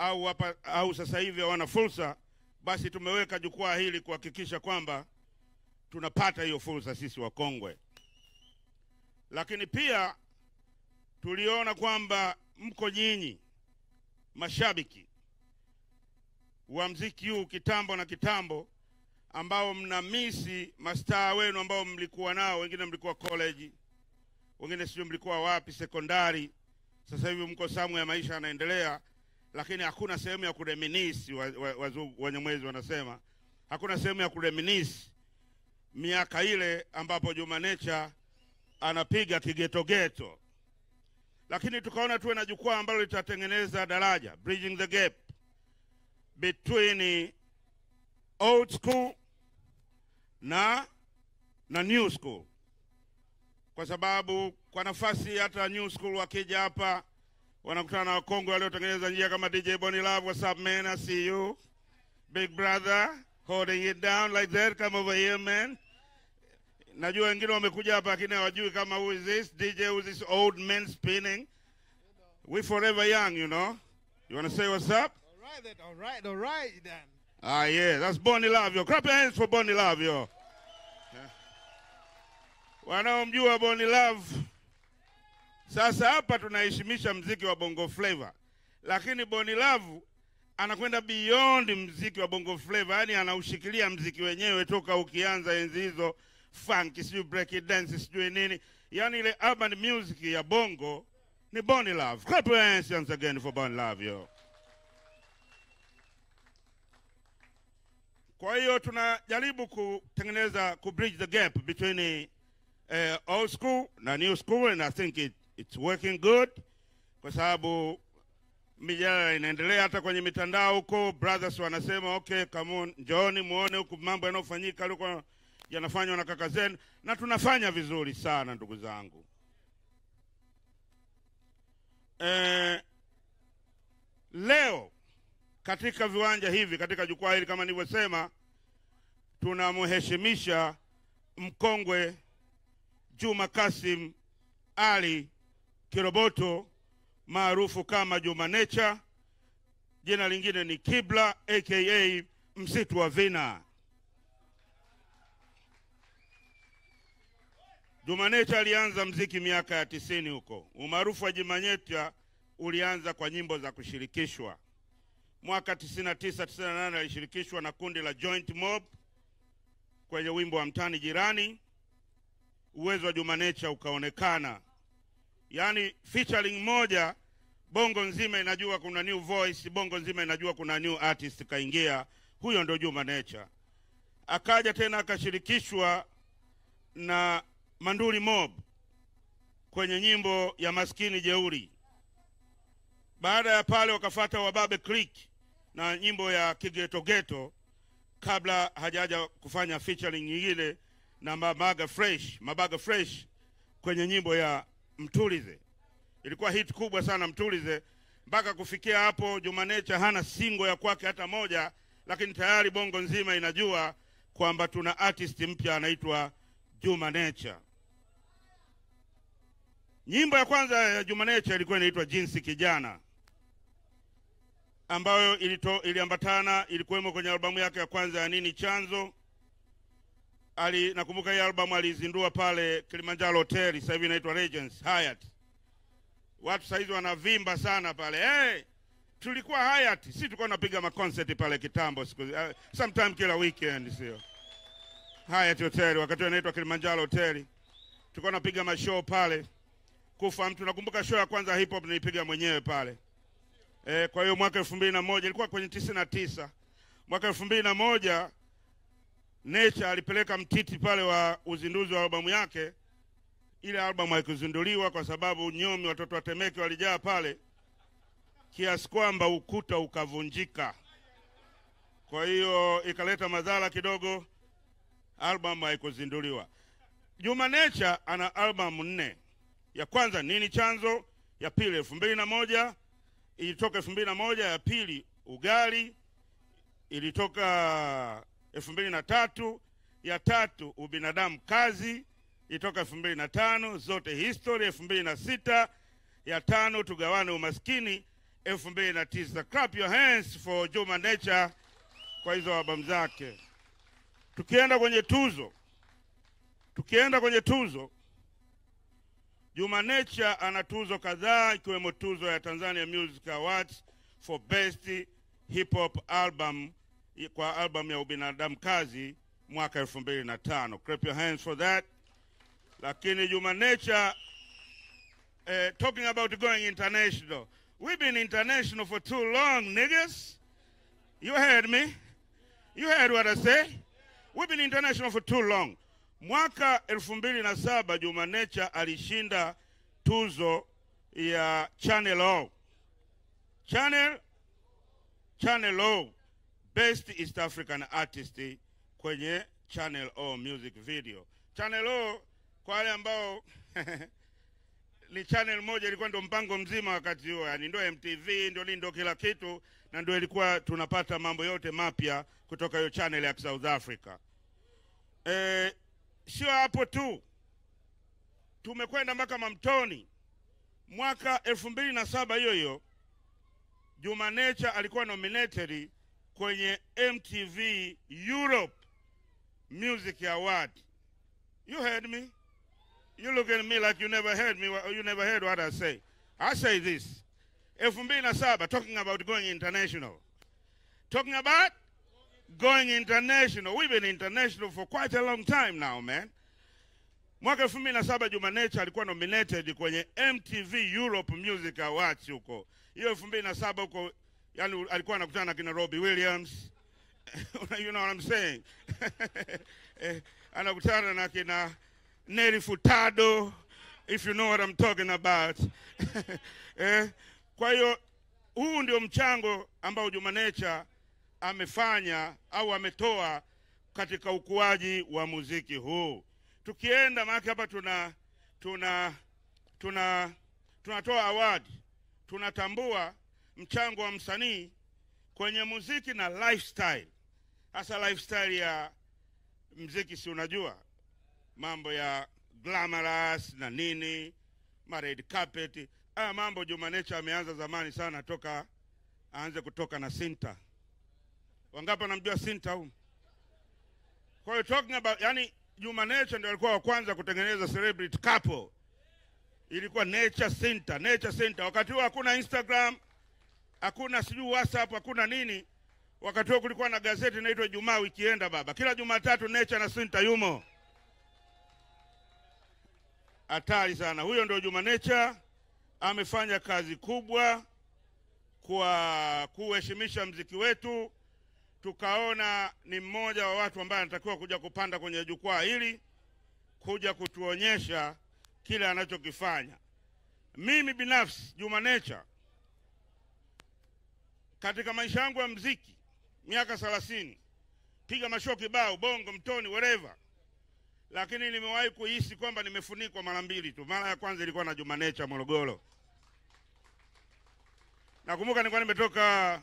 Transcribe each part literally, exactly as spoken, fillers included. au, hapa, au sasa hivi hawana fursa, basi tumeweka jukwaa hili kuhakikisha kwamba tunapata hiyo fursa sisi wakongwe. Lakini pia tuliona kwamba mko nyinyi mashabiki wa mziki huu kitambo na kitambo, ambao mnamisi mastaa wenu ambao mlikuwa nao. Wengine mlikuwa college, wengine sio mlikuwa wapi sekondari, sasa hivi mko samu ya maisha yanaendelea, lakini hakuna sehemu ya kureminisi. Wanyamwezi wanasema hakuna sehemu ya kureminisi miaka ile ambapo Juma Nature anapiga kigeto geto. Lakini tukaona tuwe na jukwaa ambalo litatengeneza daraja, bridging the gap between old school na na new school, kwa sababu kwa nafasi hata new school wakija hapa wanakutana na wakongwe waliotengeneza njia kama D J Bonnie Love, Wasafi Media, see you big brother holding it down like that, come over here man. Najua wengine wamekuja hapa lakini hawajui kama who is this D J, who is this old man spinning. We forever young, you know. You want to say what's up? All right then, all right, all right then. Ah yeah, that's Bonnie Love, yo. Clap your hands for Bonnie Love, yo. Wanaomjua Bonnie Love. Sasa hapa tunaheshimisha mziki wa Bongo Flava. Lakini Bonnie Love anakwenda beyond mziki wa Bongo Flava, yani anaushikilia mziki wenyewe toka ukianza enzi hizo funk, sijui break dance, sijui nini. Yani ile urban music ya Bongo ni Bonnie Love. Clap your hands once again for Bonnie Love, yo. Kwa hiyo tunajaribu kutengeneza, ku bridge the gap between uh, old school na new school, and I think it, it's working good, kwa sababu mijadala inaendelea hata kwenye mitandao huko. Brothers wanasema okay, come on, njooni muone huko mambo yanayofanyika huko yanafanywa na kaka zenu, na tunafanya vizuri sana ndugu zangu. Eh, leo katika viwanja hivi, katika jukwaa hili kama nilivyosema, tunamheshimisha mkongwe Juma Kassim Ali Kiroboto, maarufu kama Juma Nature. Jina lingine ni Kibla aka Msitu wa Vina. Juma Nature alianza mziki miaka ya tisini huko. Umaarufu wa Juma Nature ulianza kwa nyimbo za kushirikishwa. Mwaka tisini na tisa tisini na nane alishirikishwa na kundi la Joint Mob kwenye wimbo wa Mtani Jirani. Uwezo wa Juma Nature ukaonekana. Yani featuring moja Bongo nzima inajua kuna new voice, Bongo nzima inajua kuna new artist kaingia. Huyo ndio Juma Nature. Akaja tena akashirikishwa na Manduli Mob kwenye nyimbo ya Maskini Jeuri. Baada ya pale wakafata Wababe Creek na nyimbo ya Kigeto Geto, kabla hajaja kufanya featuring nyingine na Mabaga Fresh, Mabaga Fresh kwenye nyimbo ya Mtulize. Ilikuwa hit kubwa sana Mtulize, mpaka kufikia hapo Juma Nature hana single ya kwake hata moja, lakini tayari Bongo nzima inajua kwamba tuna artist mpya anaitwa Juma Nature. Nyimbo ya kwanza ya Juma Nature ilikuwa inaitwa Jinsi Kijana, ambayo ilito, iliambatana ilikuwemo kwenye albamu yake ya kwanza ya Nini Chanzo. Ali nakumbuka hii albamu alizindua pale Kilimanjaro Hotel, sasa hivi inaitwa Regency Hyatt. Watu saizi wanavimba sana pale. Hey, tulikuwa Hyatt, sisi tulikuwa tunapiga ma concert pale kitambo siku uh, sometime kila weekend, sio Hyatt Hotel, wakati inaitwa Kilimanjaro Hotel. Tulikuwa tunapiga ma show pale. Kufa mtu, nakumbuka show ya kwanza hip hop nilipiga mwenyewe pale. E, kwa hiyo mwaka elfu mbili na moja ilikuwa kwenye tisini na tisa. Mwaka elfu mbili na moja Nature alipeleka mtiti pale wa uzinduzi wa albamu yake. Ile albamu haikuzinduliwa kwa sababu nyomi, watoto wa Temeke walijaa pale kiasi kwamba ukuta ukavunjika. Kwa hiyo ikaleta madhara kidogo, albamu haikuzinduliwa. Juma Nature ana albamu nne. Ya kwanza Nini Chanzo, ya pili elfu mbili na moja ilitoka elfu mbili na moja, ya pili Ugali ilitoka elfu mbili na tatu, ya tatu Ubinadamu Kazi ilitoka elfu mbili na tano, zote History elfu mbili na sita, ya tano Tugawane Umaskini elfu mbili na tisa. Clap your hands for Juma Nature kwa hizo albamu zake. Tukienda kwenye tuzo. Tukienda kwenye tuzo. Juma Nature ana tuzo kadhaa ikiwemo tuzo ya Tanzania Music Awards for Best Hip Hop Album kwa album ya Ubinadamu Kazi mwaka elfu mbili na tano. Clap your hands for that. Lakini Juma Nature, uh, talking about going international. We've been international for too long, niggas. You heard me. You heard what I say. We've been international for too long. Mwaka elfu mbili na saba Juma Nature alishinda tuzo ya Channel O. Channel Channel O, Best East African Artist kwenye Channel O music video. Channel O kwa wale ambao ni channel moja ilikuwa ndo mpango mzima wakati huo, yani ndo M T V ndo ndo kila kitu, na ndo ilikuwa tunapata mambo yote mapya kutoka hiyo channel ya South Africa. Eh, sio hapo tu. Tumekwenda mpaka Mamtoni. Mwaka elfu mbili na saba hiyo hiyo Juma Nature alikuwa nominated kwenye M T V Europe Music Award. You heard me? You look at me like you never heard me, or you never heard what I say. I say this. elfu mbili na saba, talking about going international. Talking about going international. We've been international for quite a long time now, man. Mwaka elfu mbili na saba Juma Nature alikuwa nominated kwenye M T V Europe Music Awards huko. Hiyo elfu mbili na saba huko, yani alikuwa anakutana na kina Robbie Williams. You know what I'm saying? eh, anakutana na kina Nelly Furtado, if you know what I'm talking about. eh, kwa hiyo huu ndio mchango ambao Juma Nature amefanya au ametoa katika ukuaji wa muziki huu. Tukienda maki hapa tuna tuna tuna tunatoa award, tunatambua mchango wa msanii kwenye muziki na lifestyle. Hasa lifestyle ya muziki, si unajua mambo ya glamorous na nini, red carpet. Haya mambo Juma Nature ameanza zamani sana, toka aanze kutoka na Sinta. Wangapi wanamjua Sinta huyu? Kwa hiyo talking about, yani Juma Nature ndio alikuwa wa kwanza kutengeneza celebrity couple. Ilikuwa Nature Sinta, Nature Sinta. Wakati huo hakuna Instagram, hakuna sijui WhatsApp, hakuna nini. Wakati huo kulikuwa na gazeti inaitwa Jumaa Wikienda baba. Kila Jumatatu Nature na Sinta yumo. Hatari sana. Huyo ndio Juma Nature. Amefanya kazi kubwa kwa kuheshimisha muziki wetu. Tukaona ni mmoja wa watu ambao anatakiwa kuja kupanda kwenye jukwaa hili, kuja kutuonyesha kile anachokifanya. Mimi binafsi Juma Nature katika maisha yangu ya muziki miaka thelathini, piga mashow kibao bongo, mtoni, wherever. Lakini nimewahi kuhisi kwamba nimefunikwa mara mbili tu. Mara ya kwanza ilikuwa na Juma Nature Morogoro. Nakumbuka nilikuwa nimetoka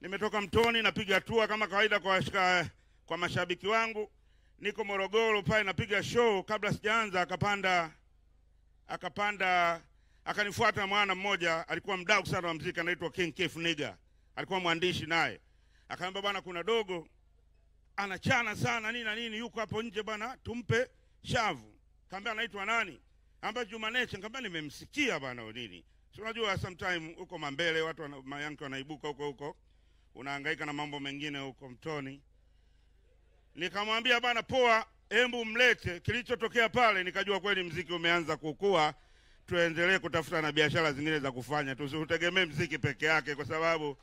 nimetoka Mtoni, napiga tour kama kawaida kwa shika, kwa mashabiki wangu. Niko Morogoro pale napiga show, kabla sijaanza akapanda akapanda akanifuata mwana mmoja alikuwa mdau sana wa muziki, anaitwa King Kifniger. Alikuwa mwandishi naye. Akaambia bwana, kuna dogo anachana sana nini na nini, yuko hapo nje bwana, tumpe shavu. Kaambia anaitwa nani? Amba Juma Nature. Kaambia nimemmsikia bwana nini. Si unajua sometime huko Mambele watu wana, mayanko wanaibuka huko huko. Unahangaika na mambo mengine huko Mtoni. Nikamwambia bwana poa, hebu mlete. Kilichotokea pale nikajua kweli muziki umeanza kukua. Tuendelee kutafuta na biashara zingine za kufanya. Tusitegemee muziki peke yake, kwa sababu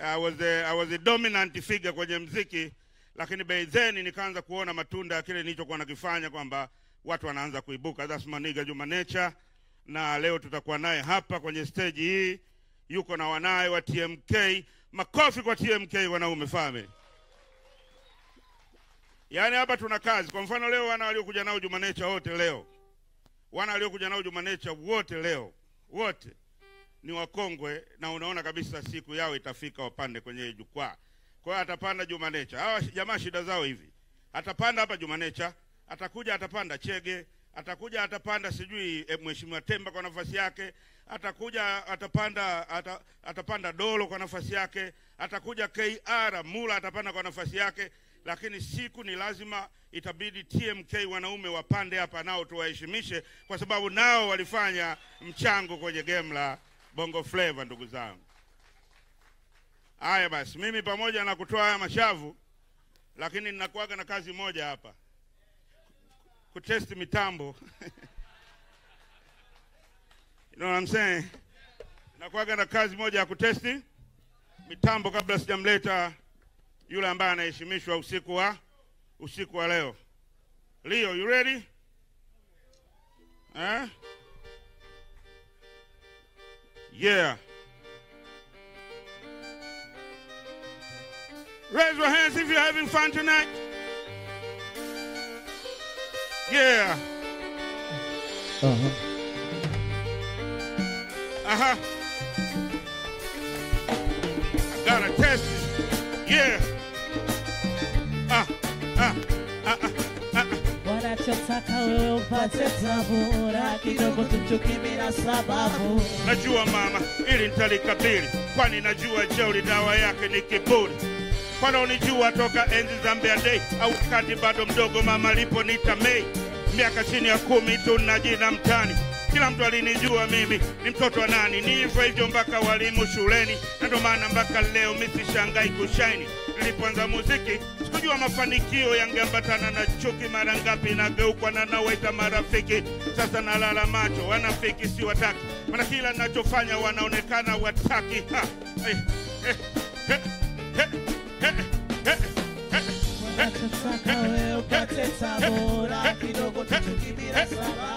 I was a, I was a dominant figure kwenye muziki. Lakini baizeni nikaanza kuona matunda ya kile nilichokuwa nakifanya, kwamba watu wanaanza kuibuka. That's my nigga Juma Nature, na leo tutakuwa naye hapa kwenye stage hii, yuko na wanae wa T M K. Makofi kwa T M K wanaume family. Yaani hapa tuna kazi. Kwa mfano leo wana waliokuja nao Juma Nature wote leo. Wana waliokuja nao Juma Nature wote leo. Wote ni wakongwe, na unaona kabisa siku yao itafika wapande kwenye jukwaa. Kwa hiyo atapanda Juma Nature. Hawa jamaa shida zao hivi. Atapanda hapa Juma Nature, atakuja atapanda Chege, atakuja atapanda sijui eh, Mheshimiwa Temba kwa nafasi yake, atakuja atapanda ata, atapanda Dolo kwa nafasi yake, atakuja K R Mula atapanda kwa nafasi yake, lakini siku ni lazima itabidi T M K wanaume wapande hapa nao tuwaheshimishe, kwa sababu nao walifanya mchango kwenye game la Bongo Flava ndugu zangu. Haya basi, mimi pamoja na kutoa haya mashavu, lakini ninakuaga na kazi moja hapa. Kutest mitambo. You know what I'm saying? Nakuaga na kazi moja ya kutesti mitambo kabla sijamleta yule ambaye anaheshimishwa usiku wa usiku wa leo. Leo, you ready? Eh? Yeah. Raise your hands if you're having fun tonight. Yeah. Uh-huh. Uh-huh. I gotta test it. Yeah. Uh, uh, uh, uh, uh, uh. Wanachotaka wewe upate tabu, na kidogo tuchuki bila sababu. Najua mama, ili nitalikabili, kwani najua jeuri dawa yake ni kiburi. Kwani unijua toka enzi za Mbea Day, au kati bado mdogo mama lipo nita mei. Miaka chini ya kumi tunajina mtani. Kila mtu alinijua mimi ni mtoto wa nani, ni hivyo hivyo mpaka walimu shuleni, na ndio maana mpaka leo mimi shangai kushaini. Nilipoanza muziki sikujua mafanikio yangeambatana na chuki, mara ngapi nageuka na nawaita marafiki. Sasa nalala macho, wanafiki si wataki, maana kila ninachofanya wanaonekana wataki. Ha, eh, eh, eh, eh, eh, eh, eh, eh, eh, eh,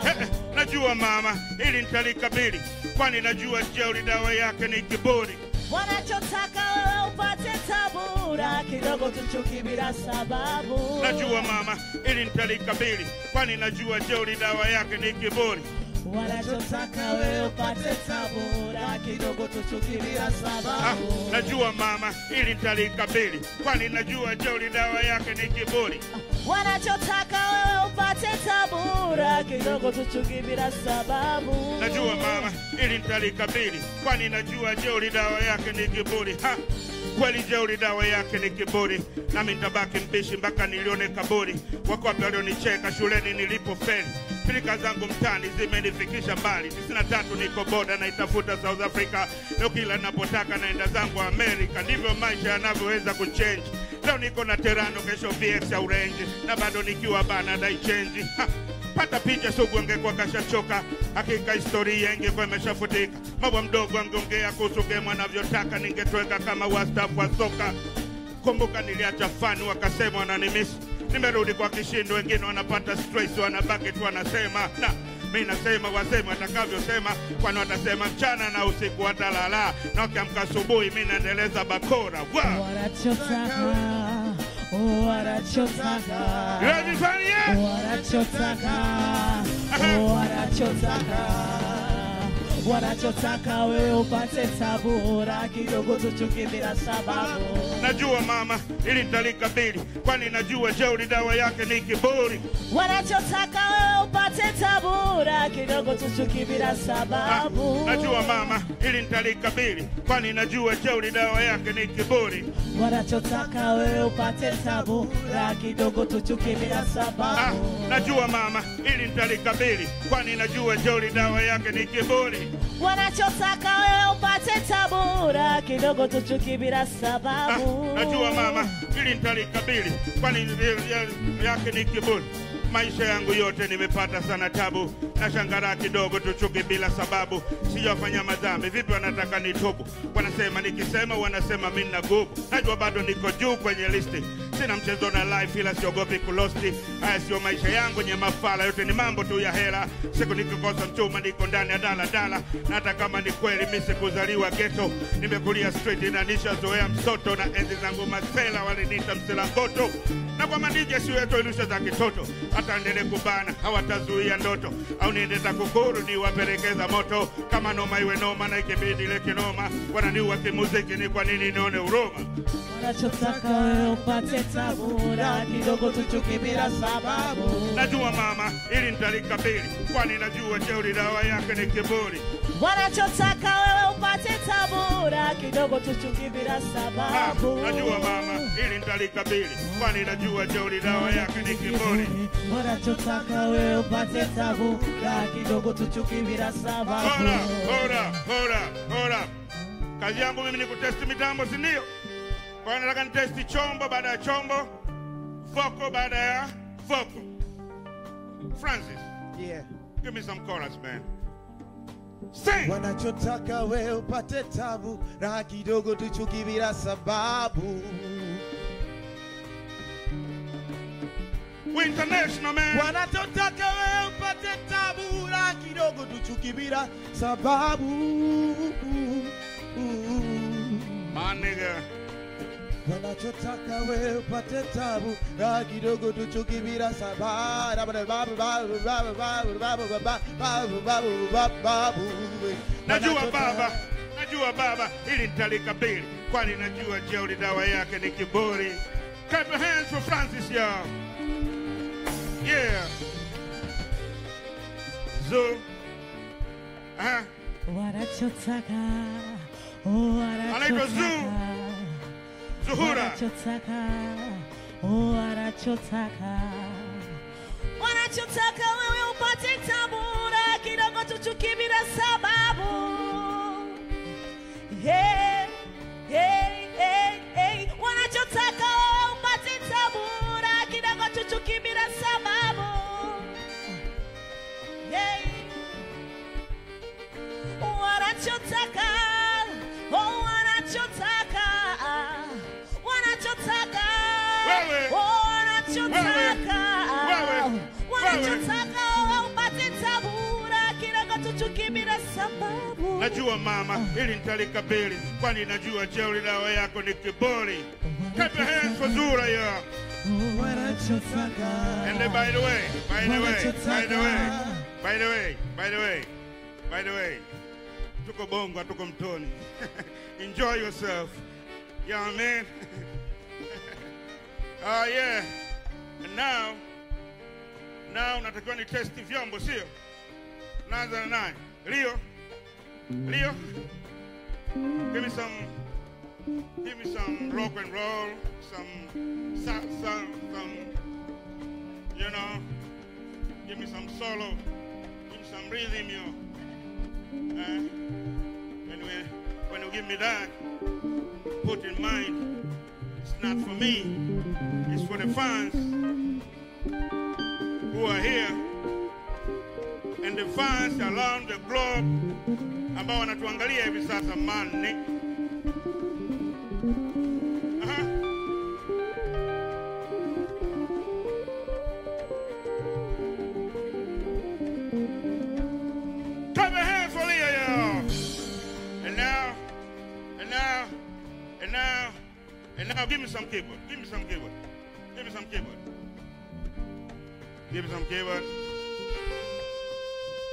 eh. Najua mama, ili nitalikabili, kwani najua jeuri dawa yake ni kiburi. Wanachotaka wewe upate tabu, na kidogo tuchuki bila sababu. Najua mama, ili nitalikabili, kwani najua jeuri dawa yake ni kiburi. Wanachotaka wewe upate tabu, na kidogo tuchuki bila sababu. Ah, najua mama, ili nitalikabili, kwani najua jeuri dawa yake ni kiburi. Wanachotaka wewe upate tabu, na kidogo tuchuki bila sababu. Najua mama, ili nitalikabili, kwani najua jeuri dawa yake ni kiburi. Ha, kweli jeuri dawa yake ni kiburi, nami nitabaki mbishi mpaka nilione kaburi. Wako wapi walionicheka shuleni nilipofeli? Filika zangu mtani zimenifikisha mbali. Tisini na tatu niko boda na itafuta South Africa. Leo kila napotaka naenda zangu Amerika. Ndivyo maisha yanavyoweza kuchange. Leo niko na Terano, kesho V X ya Orange, na bado nikiwa bana dai change. Ha, pata picha sugu angekuwa kashachoka, hakika historia ingekuwa imeshafutika. Mabwa mdogo angeongea kuhusu game anavyotaka, ningetoweka kama wastaafu wa soka. Kumbuka niliacha fani wakasema wananimisi, nimerudi kwa kishindo, wengine wanapata stress wanabaki tu wanasema. Na mimi nasema waseme watakavyosema, kwani watasema mchana na usiku watalala, na ukiamka asubuhi mimi naendeleza bakora. Wow. Wanachotaka Wanachotaka Wanachotaka Wanachotaka Wanachotaka wewe upate tabu, na kidogo tuchuki bila sababu. Najua mama, ili nitalikabili, kwani najua jeuri dawa yake ni kiburi. Wanachotaka wewe upate tabu, na kidogo tuchuki bila sababu. Najua mama, ili nitalikabili, kwani najua jeuri dawa yake ni kiburi. Wanachotaka wewe upate tabu, na kidogo tuchuki bila sababu. Najua mama, ili nitalikabili, kwani najua jeuri dawa yake ni kiburi. Wanachotaka wewe upate tabu, na kidogo tuchuki bila sababu. Ah, najua mama, ili nitalikabili, kwani yake ni kiburi. Maisha yangu yote nimepata sana tabu, na shangara kidogo tuchuki bila sababu. Sijafanya madhambi, vipi wanataka nitubu? Wanasema nikisema wanasema mimi na gubu. Najua bado niko juu kwenye listi, sina mchezo na life ila siogopi kulosti. Haya sio maisha yangu nye mafala, yote ni mambo tu ya hela. Siku nikikosa mchuma niko ndani ya dala dala, na hata kama ni kweli mimi sikuzaliwa ghetto, nimekulia street na nishazoea msoto, na enzi zangu masela waliniita msela goto. Na kwa madije siweto ilusha za kitoto, hata ndele kubana hawatazuia ndoto, au niendeta kukuru ni waperekeza moto. Kama noma iwe noma na ikibidi leke noma, wananiua kimuziki ni kwa nini nione uroma. Wanachotaka wewe upate tabu, na kidogo tuchuki bila sababu. Najua mama, ili nitalikabili, kwani najua jeuri dawa yake ni kiburi. wanachotaka wewe upate tabura kidogo tuchungi bila sababu. Najua mama ili nitalikabili kwani najua jeuri dawa yake ni kiburi. Wanachotaka wewe upate tabura kidogo tuchungi bila sababu. Hora hora hora hora. Kazi yangu mimi ni kutesti mitambo si ndio? Kwa nataka nitesti chombo baada ya chombo, voko baada ya voko. Francis. Yeah. Give me some chorus, man. Sing. Wanachotaka wewe upate tabu, raha kidogo tuchuki bila sababu. We're international, man. Wanachotaka wewe upate tabu, raha kidogo tuchuki bila sababu. My nigga. Wanachotaka wewe upate tabu, raha kidogo tuchuki bila sababu. Najua baba, najua baba, ili nitalikabili kwani najua jeuri dawa yake ni kiburi. Clap your hands for Francis, y'all. Yeah. Zo. Aha. Wanachotaka, wanachotaka Zuhura. Wanachotaka wanachotaka wewe upate tabura kidogo tuchuki bila sababu. Hey hey hey hey. Wanachotaka wewe upate tabura kidogo tuchuki bila sababu. Hey. Wanachotaka oh wanachotaka taka wana chotaka wana chotaka upate tabura kidogo tuchukibira sababu. Najua mama ili nitalikabili kwani najua jeuri dawa yako ni kiburi. Clap your hands for Zura ya wana chotaka. And then by the way by the way by the way by the way by the way by the way tuko bongo atuko mtoni. Enjoy yourself, young man. Oh, uh, yeah. And now, now, natakiwa ni testi vyombo, sio? Naanza na nani? Leo. Leo. Give me some, give me some rock and roll, some, some, some, you know, give me some solo, give me some rhythm, yo. Uh, when, we, when you give me that, put in mind, it's not for me, it's for the fans who are here and the fans around the globe ambao wanatuangalia hivi sasa mani. Aha. Clap your hands for Leah, y'all. And now, and now, and now, and now give me some keyboard. Give me some keyboard. Give me some keyboard. Give me some keyboard.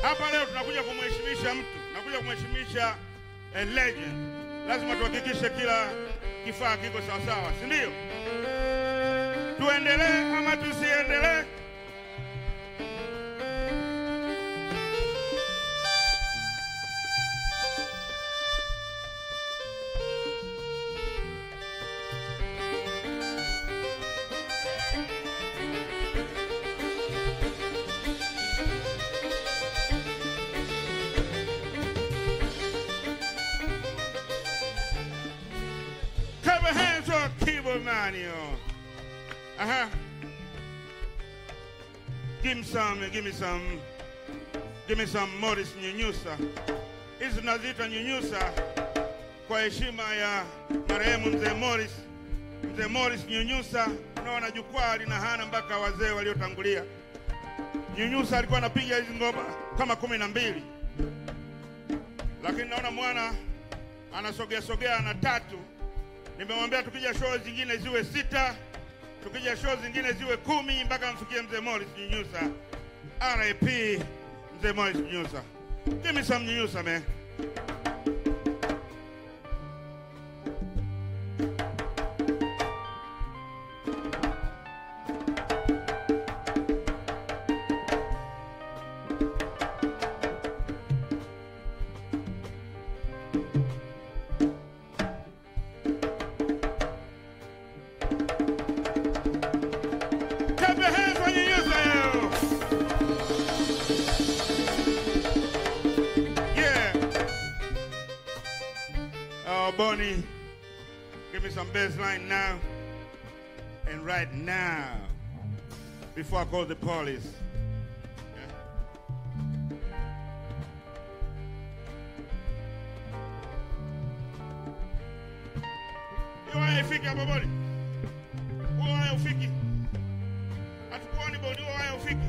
Hapa leo tunakuja kumheshimisha mtu. Tunakuja kumheshimisha a legend. Lazima tuhakikishe kila kifaa kiko sawa sawa, si ndio? Tuendelee ama tusiendelee? Uh-huh. Give me some, give me some, give me some Morris Nyunyusa. Hizi nazita Nyunyusa kwa heshima ya marehemu mzee Morris. Mzee Morris Nyunyusa, unaona jukwaa lina hana mpaka wazee waliotangulia. Nyunyusa alikuwa anapiga hizi ngoma kama kumi na mbili. Lakini naona mwana anasogea sogea na tatu. Nimemwambia tukija show zingine ziwe sita, tukija show zingine ziwe kumi mpaka mfikie mzee Morris Nyunyusa. R I P mzee Morris Nyunyusa. Give me some Nyunyusa, man. Bonnie, give me some bass line now. And right now, before I call the police. You are a figure, my body. Who are you figure? At one body, who are you figure?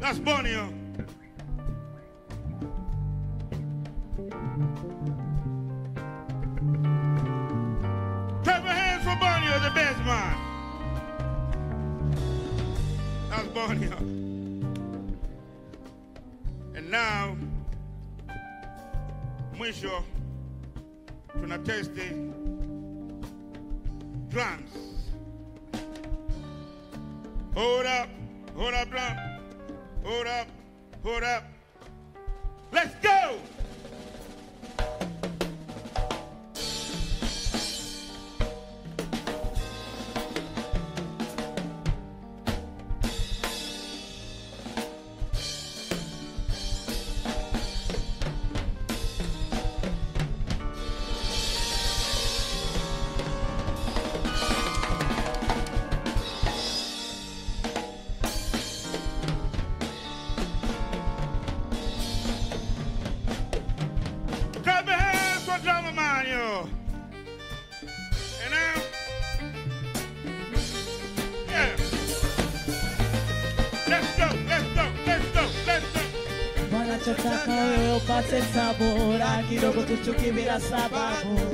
That's Bonnie, yo. Clap your hands for Bonnie, yo, the best man. That's Bonnie, yo. And now, mwisho, tunatesti drums. Hold up, hold up, drum. Hold up, hold up. Let's go!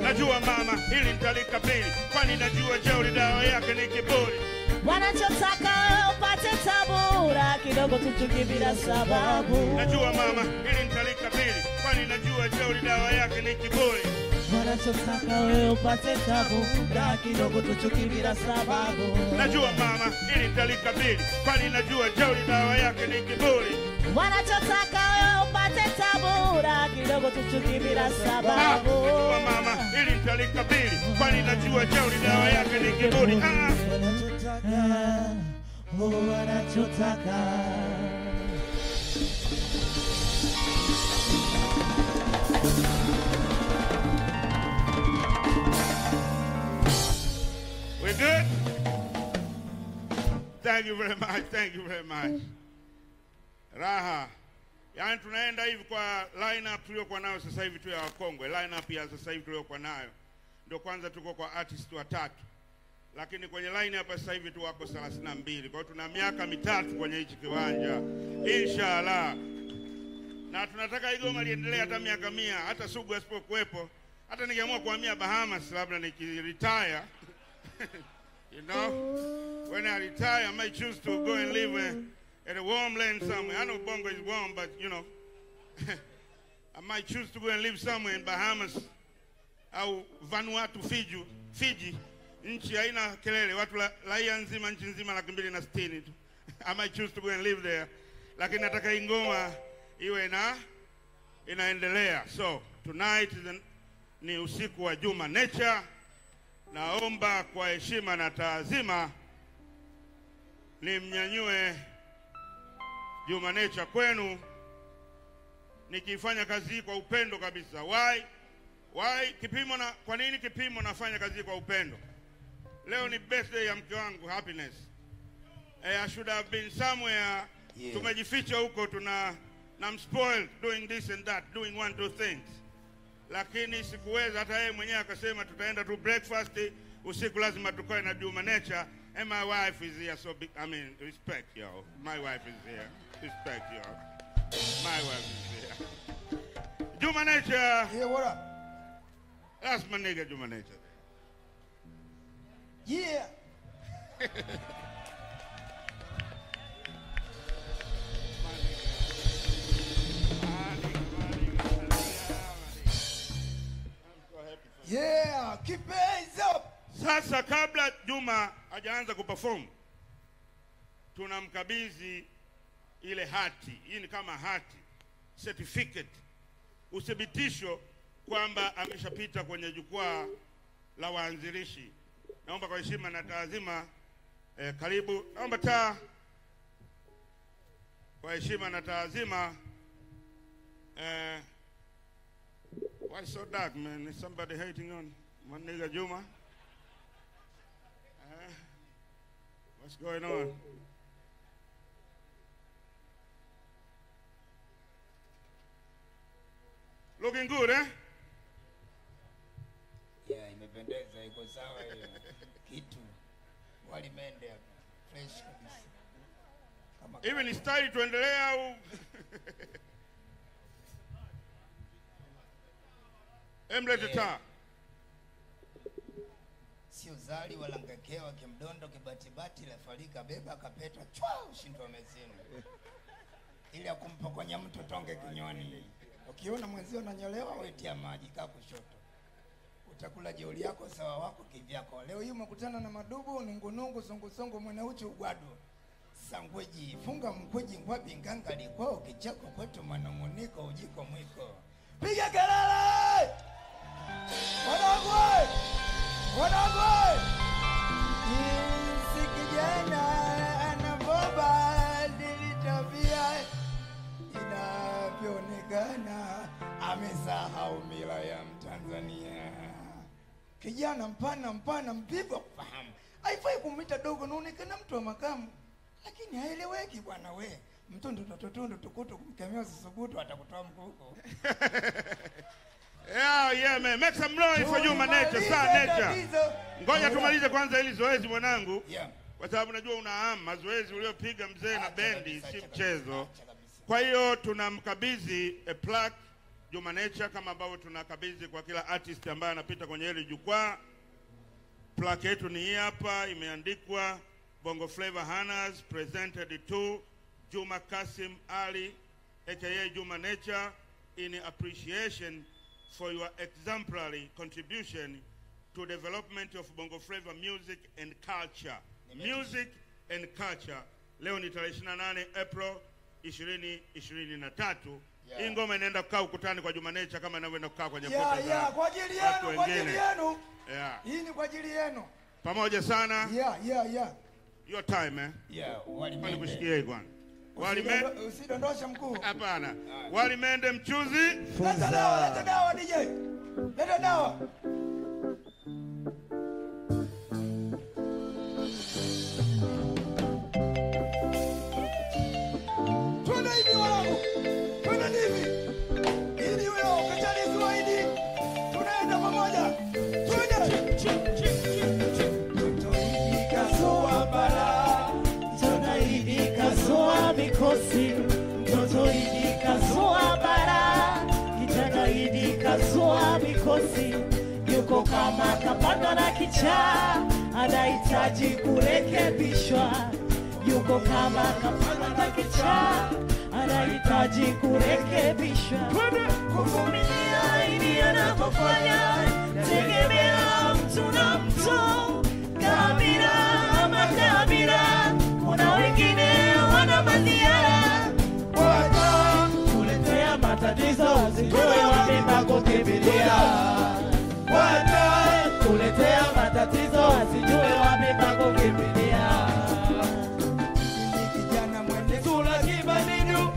Najua mama ili mtalika pili kwani najua jeuri dawa yake ni kiburi wanachotaka upate tabura kidogo tutuki bila sababu najua mama ili mtalika pili kwani najua jeuri dawa yake ni kiburi wanachotaka upate tabura kidogo tutuki bila sababu najua mama ili mtalika pili kwani najua jeuri dawa yake ni kiburi wanachotaka Tabura kidogo tutukibira sababu Kwa mama ili mtalika pili Kwani najua jeuri dawa yake ni kiburi Wanachotaka Wanachotaka We good? Thank you very much, thank you very much Raha Yani tunaenda hivi kwa line-up tuliokuwa nayo sasa hivi tu ya wakongwe. Line-up ya sasa hivi tuliokuwa nayo. Ndio kwanza tuko kwa artist watatu. Lakini kwenye line-up sasa hivi tu wako thelathini na mbili. Kwa hiyo tuna miaka mitatu kwenye hichi kiwanja. Inshallah. Na tunataka Igoma liendelee hata miaka mia. Hata Sugu asipokuwepo. Hata nikiamua kuhamia Bahamas labda nikiretire. You know? When I retire, I might choose to go and live a, at a warm land somewhere. I know Bongo is warm, but you know, I might choose to go and live somewhere in Bahamas. Au Vanuatu, Fiji, Fiji. Nchi haina kelele, watu raia nzima, nchi nzima laki mbili na sitini tu. I might choose to go and live there. Lakini nataka ingoma iwe na inaendelea. So, tonight is an, ni usiku wa Juma Nature. Naomba kwa heshima na taazima nimnyanyue Juma Nature kwenu nikifanya kazi kwa upendo kabisa. Why? Why? Kipimo na kwa nini kipimo nafanya kazi kwa upendo? Leo ni birthday ya mke wangu Happiness. Eh, I should have been somewhere. Yeah. Tumejificha huko tuna na spoiled doing this and that, doing one two things. Lakini sikuweza hata yeye mwenyewe akasema tutaenda tu breakfast usiku lazima tukae na Juma Nature. And my wife is here, so big, I mean, respect, y'all. My wife is here. Respect, y'all. My wife is here. Juma Nature. Yeah, what up? That's my nigga, Juma Nature. Yeah. Yeah, keep your hands up. Sasa kabla Juma hajaanza kuperform tunamkabidhi ile hati. Hii ni kama hati, certificate, uthibitisho kwamba ameshapita kwenye jukwaa la waanzilishi. Naomba kwa heshima na taazima eh, karibu. Naomba taa Kwa heshima na taazima, uh, why so dark, man? Is somebody hating on my nigga Juma? Uh, what's going on? Looking good, eh? Yeah, imependeza, iko sawa hiyo. Kitu. Wali mende hapa. Fresh kabisa. Even ni style tuendelea au Emlete taa. Sio zali wala ngakewa kimdondo kibatibati la farika beba kapeta chwa ushindwa mezini. Ili akumpokonya mtu tonge kinyoni. Ukiona mwenzio ananyolewa wetia maji kaa kushoto. Utakula jeuri yako sawa wako kivyako. Leo hii umekutana na madubu nungunungu zunguzungu mwana uchi ugwado. Sangweji funga mkweji ngwabi nganga likwao kichako kwetu manamoniko ujiko mwiko. Piga kelele! Wanagwe! Wanagwe! Jinsi kijana anabomba dilitabia inavyoonekana amesahau mila ya Mtanzania. Kijana mpana mpana mpigo kufahamu. Haifai kumwita dogo naonekana mtu wa makamu. Lakini haeleweki bwana we. Mtundu tutundu tukutu kumkemea sisubutu atakutoa mkuko. Yeah, yeah man. Make some noise for Juma nature, star nature. Ngoja tumalize kwanza hili zoezi mwanangu. Yeah. Kwa sababu najua unaama zoezi uliopiga mzee na bendi si mchezo. Kwa hiyo tunamkabidhi a plaque Juma Nature kama ambao tunakabidhi kwa kila artist ambaye anapita kwenye hili jukwaa. Plaque yetu ni hii hapa imeandikwa Bongo Flava Hannahs presented to Juma Kassim Ali, aka Juma Nature, in appreciation for your exemplary contribution to development of Bongo Flava music and culture. Music and culture. Leo ni April twenty twenty-three. Hii ngoma inaenda kukaa ukutani kwa Juma Nature kama inavyoenda kukaa kwenye pote za kwa ajili yenu, kwa ajili yenu. Yeah. Hii ni kwa ajili yenu. Pamoja sana. Yeah, yeah, yeah. Your time, man. Yeah, walimende. Walimende. Usidondosha mkuu. Hapana. Walimende mchuzi. Leta dawa, leta dawa D J. Leta dawa. Twende hivi wanangu. Twende hivi. Ili wewe ukachali Swahili. Tunaenda pamoja. Twende. Mikosi, mtoto hidi kazoa bara, kijana hidi kazoa mikosi, yuko kama kapanda na kichaa, anahitaji kurekebishwa, yuko kama kapanda na kichaa, anahitaji kurekebishwa. Kuvumilia hidi anapofanya, tegemea mtu na mtu, kabila ama kabila, kuna wengine Matiara, wata kuletea matatizo sijui wameba kukimbilia. Wata kuletea matatizo sijui wameba kukimbilia. Ni kijana mwende sura kibaniju,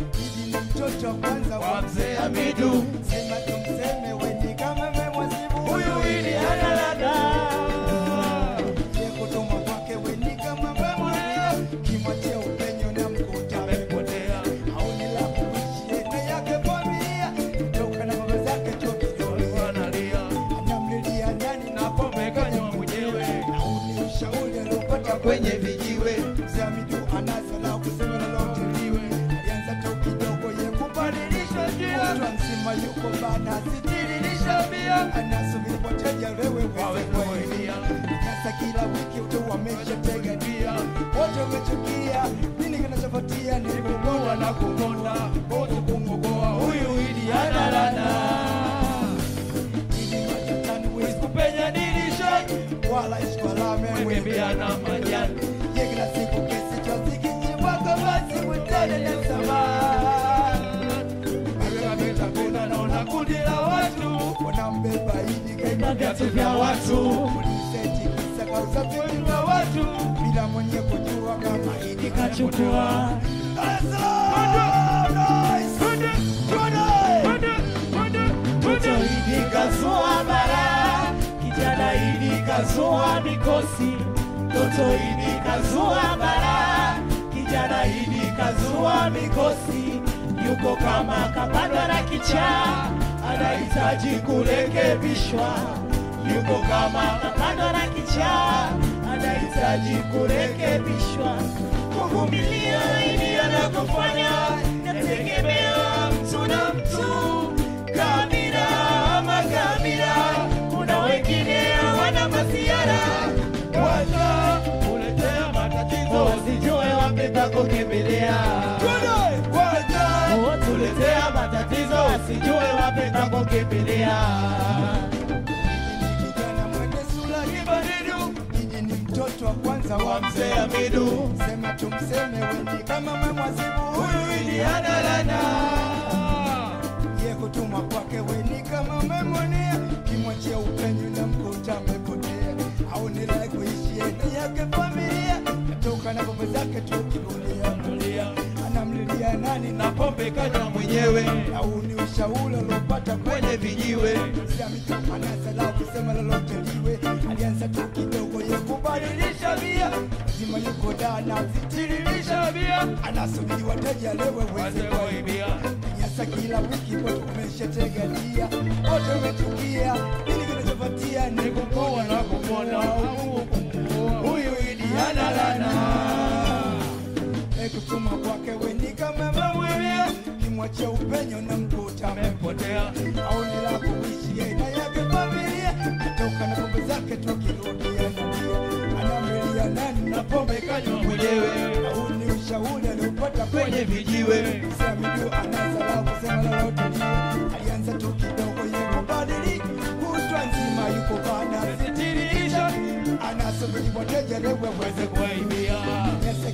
ni mtoto kwanza wa mzee Amidu. Sema tumseme wewe kama mwasibu huyu ili analada. Yekutuma kwake wewe kama mwalimu kimwacheo kwenye vijiwe Zamidu anasala kusema na lotiliwe alianza toki dogo ye kubadilisha njia mtu msima yuko bana sitirilisha bia anasubiri wateja wewe kuwaidia sasa kila wiki utoa mesha tega dia wote wamechukia nini kinachofuatia nilikuwa na kukonda wote kumgoa huyu hidi analala wala iskolame webiana majani yekila siku kesi chotiki nyimbo basi mtende na samana amebeba kuna naona kundi la watu wanambeba hili kaenda vya watu seti kisa kwa usafiri wa watu bila mwenye kujua kama hili kachukua asa kazua mikosi, toto hidi kazua bara, kijana hidi kazua mikosi, yuko kama kapanda na kichaa, anahitaji kurekebishwa, yuko kama kapanda na kichaa, anahitaji kurekebishwa, kuvumilia hili anakofanya, nategemea mtu na mtu. Tuletea matatizo wasijue wapi nakokimbilia. Kijana mwenye sura kibadili, yeye ni mtoto wa kwanza wa mzee Amidu. Sema tumseme wendi kama mwemwazibu huyu ili analana. Yeye kutumwa kwake wendi kama mwemwonea, kimwachia upenyo na mkuta amepotea. Haoni raha kuishi eti yake familia, katoka na bomba zake tukirudia rudia. Mlilia nani na pombe kaja mwenyewe, au ni ushauri alopata kwenye vijiwe. Siamika anasala kusema lolote liwe, alianza tu kidogo yakubadilisha bia, zima yuko dana zitirilisha bia, anasubiri wateja lewe weze waibia. Yasa kila wiki watu umeshategalia, wote umechukia, nini kinachopatia ni kupoa na kupona. Huyu idiana lana kutuma kwake wendi kama mwemwea, kimwacha upenyo na mkuta amepotea. Haoni la kuishi na yake familia, kutoka na pombe zake tukirudia rudia, anamlilia nani na pombe kanywa mwenyewe, haoni ushauri aliopata kwenye vijiwe. Samidu anasahau kusema lolote, alianza tu kidogo yakubadilika, kutwa nzima yuko bana sitirisha, anasubiri wateja lewe waweze kuwaibia.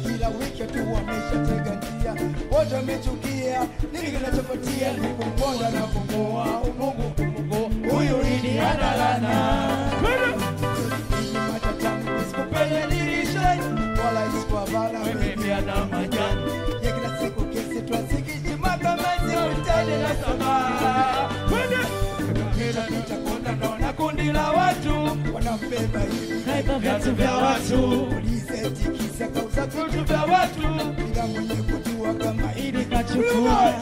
Kila wiki tu wameshategandia, wote wamechukia, nini kinachopatia ni kuponda na kumoa umungu umungu. Huyu ini analana ini matatani, isikupenya nilishai wala isikuabala wemepia na majani. Ya kila siku kesi tuwasikiji makamezi ya utani na samaa. Kila nitakonda naona kundi la watu wanambeba hivi vyatu vya watu, ulize tikisa kauza kutu vya watu, kila mwenye kujua kama hili kachukua.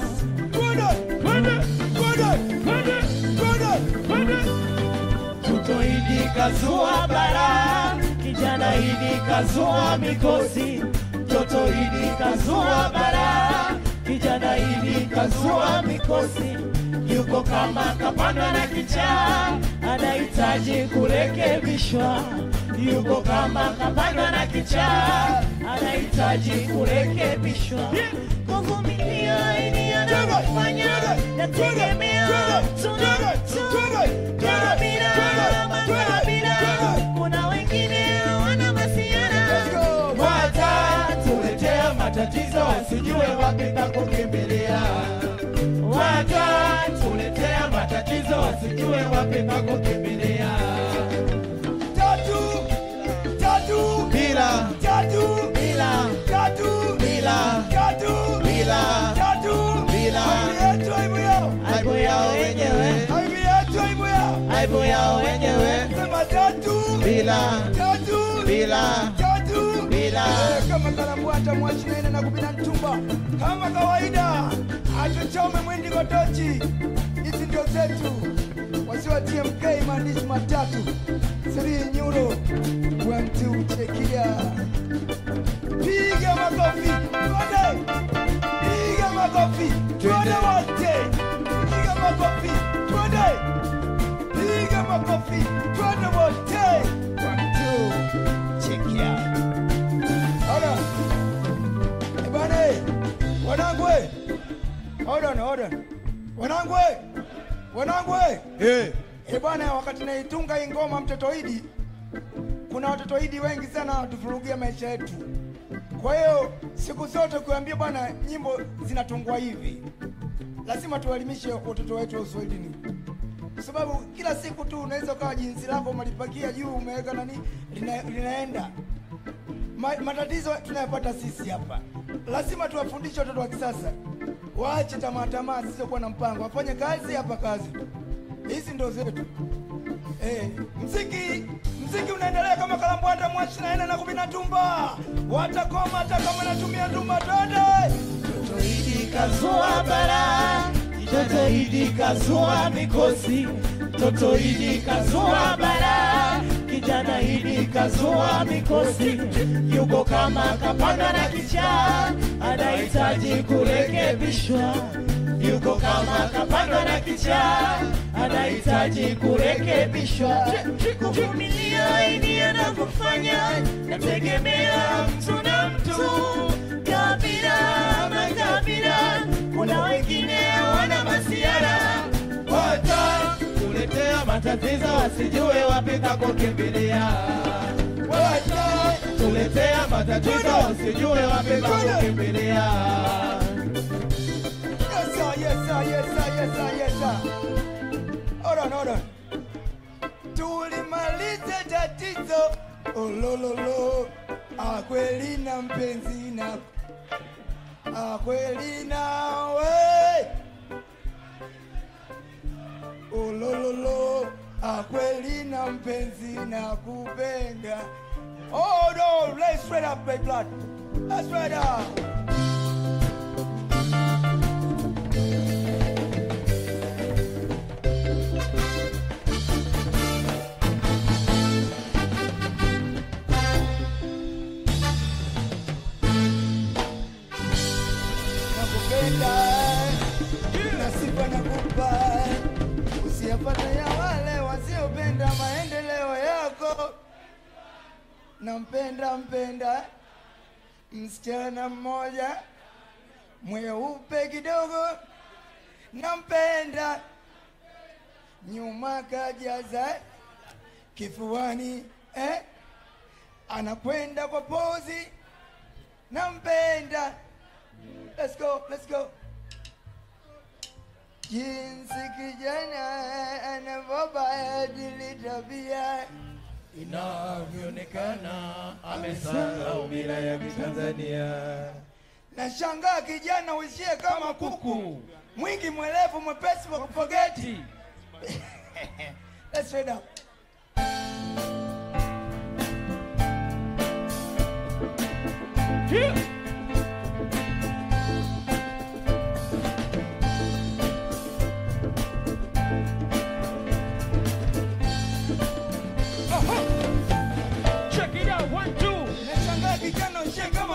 Kodo, kodo, kodo, kodo, kodo, kodo. Tuto hili kazua bara, kijana hili kazua mikosi, toto hili kazua bara, kijana hili kazua mikosi, yuko kama kapanda na kichaa, anahitaji kurekebishwa. Yuko kama kapanda na kichaa, anahitaji kurekebishwa. Kuvumilia ini anakufanya, nategemea tuna tuna kabila makabila, kuna wengine wana masiana. Watatuletea matatizo wasijue wapi pa kukimbilia, watatuletea matatizo wasijue wapi pa kukimbilia. Bila, jadu, bila, jadu, bila, jadu, bila, jadu, bila. Aibu ya aibu ya, aibu ya wenyewe, aibu ya aibu ya, aibu ya wenyewe. Sema jadu, bila, jadu, bila, jadu, bila. Kama kalamu hata mwashirene na kupina ntumba, kama kawaida, atuchome mwindi kotochi. Isi ndio zetu, wasiwa T M K imandishi matatu. Three euro, one two check here. Big up my coffee, brother. Big up my coffee, brother. One day, big up my coffee, brother. Big up my coffee, brother. One day, one two check here. Hold on, everybody. Wanangwe, hold on, hold on. Wanangwe, wanangwe. Hey. Ebwana wakati naitunga ingoma mtoto hidi, kuna watoto hidi wengi sana watufurugia maisha yetu. Kwa hiyo siku zote kuambia bwana nyimbo zinatungwa hivi, lazima tuwaelimishe watoto wetu uswahilini. Kwa sababu kila siku tu unaweza ukawa jinsi lako umelipakia juu umeweka nani lina, linaenda. Ma, matatizo tunayopata sisi hapa. Lazima tuwafundishe watoto wa kisasa, waache tamaa tamaa zisizokuwa na mpango, wafanye kazi hapa kazi. Hizi ndo zetu. Eh, mziki Mziki unaendelea kama kalambwanda mwachi na ena na kubina tumba. Watakoma atakama natumia tumba dode. Joto hidi kazua bara, joto hidi kazua mikosi. Joto hidi kazua bara, kijana hidi kazua mikosi. Yuko kama kapanda na kichaa, anaitaji kurekebishwa. Yuko kama kapanda na kichaa, anaitaji kurekebishwa. Kuvumilia inia na kufanya, nategemea mtu na mtu. Kabila ama kabila, kuna wengine wana masiara. Wata kuletea matatizo wasijue wapita kukimbilia. Wata kuletea matatizo wasijue wapita kukimbilia. Yes, sir, yes, sir, yes, sir, yes, sir. Hold on, hold on. Tulimaliza tatizo. Oh, lo, lo, lo. Akweli na mpenzi na. Akweli na we. Oh, lo, lo, lo. Akweli na mpenzi na kubenga. Oh, no. Let's straight up, my blood. Let's straight up. Nampenda mpenda msichana mmoja mweupe kidogo, nampenda nyuma kajaza kifuani, eh anakwenda kwa pozi, nampenda. Let's go, let's go. Jinsi kijana anavyobadili tabia inavyoonekana amesahau umila ya Tanzania. Na shangaa kijana uishie kama kuku, mwingi mwelefu mwepesi wa kupogeti. Let's read up. Yeah.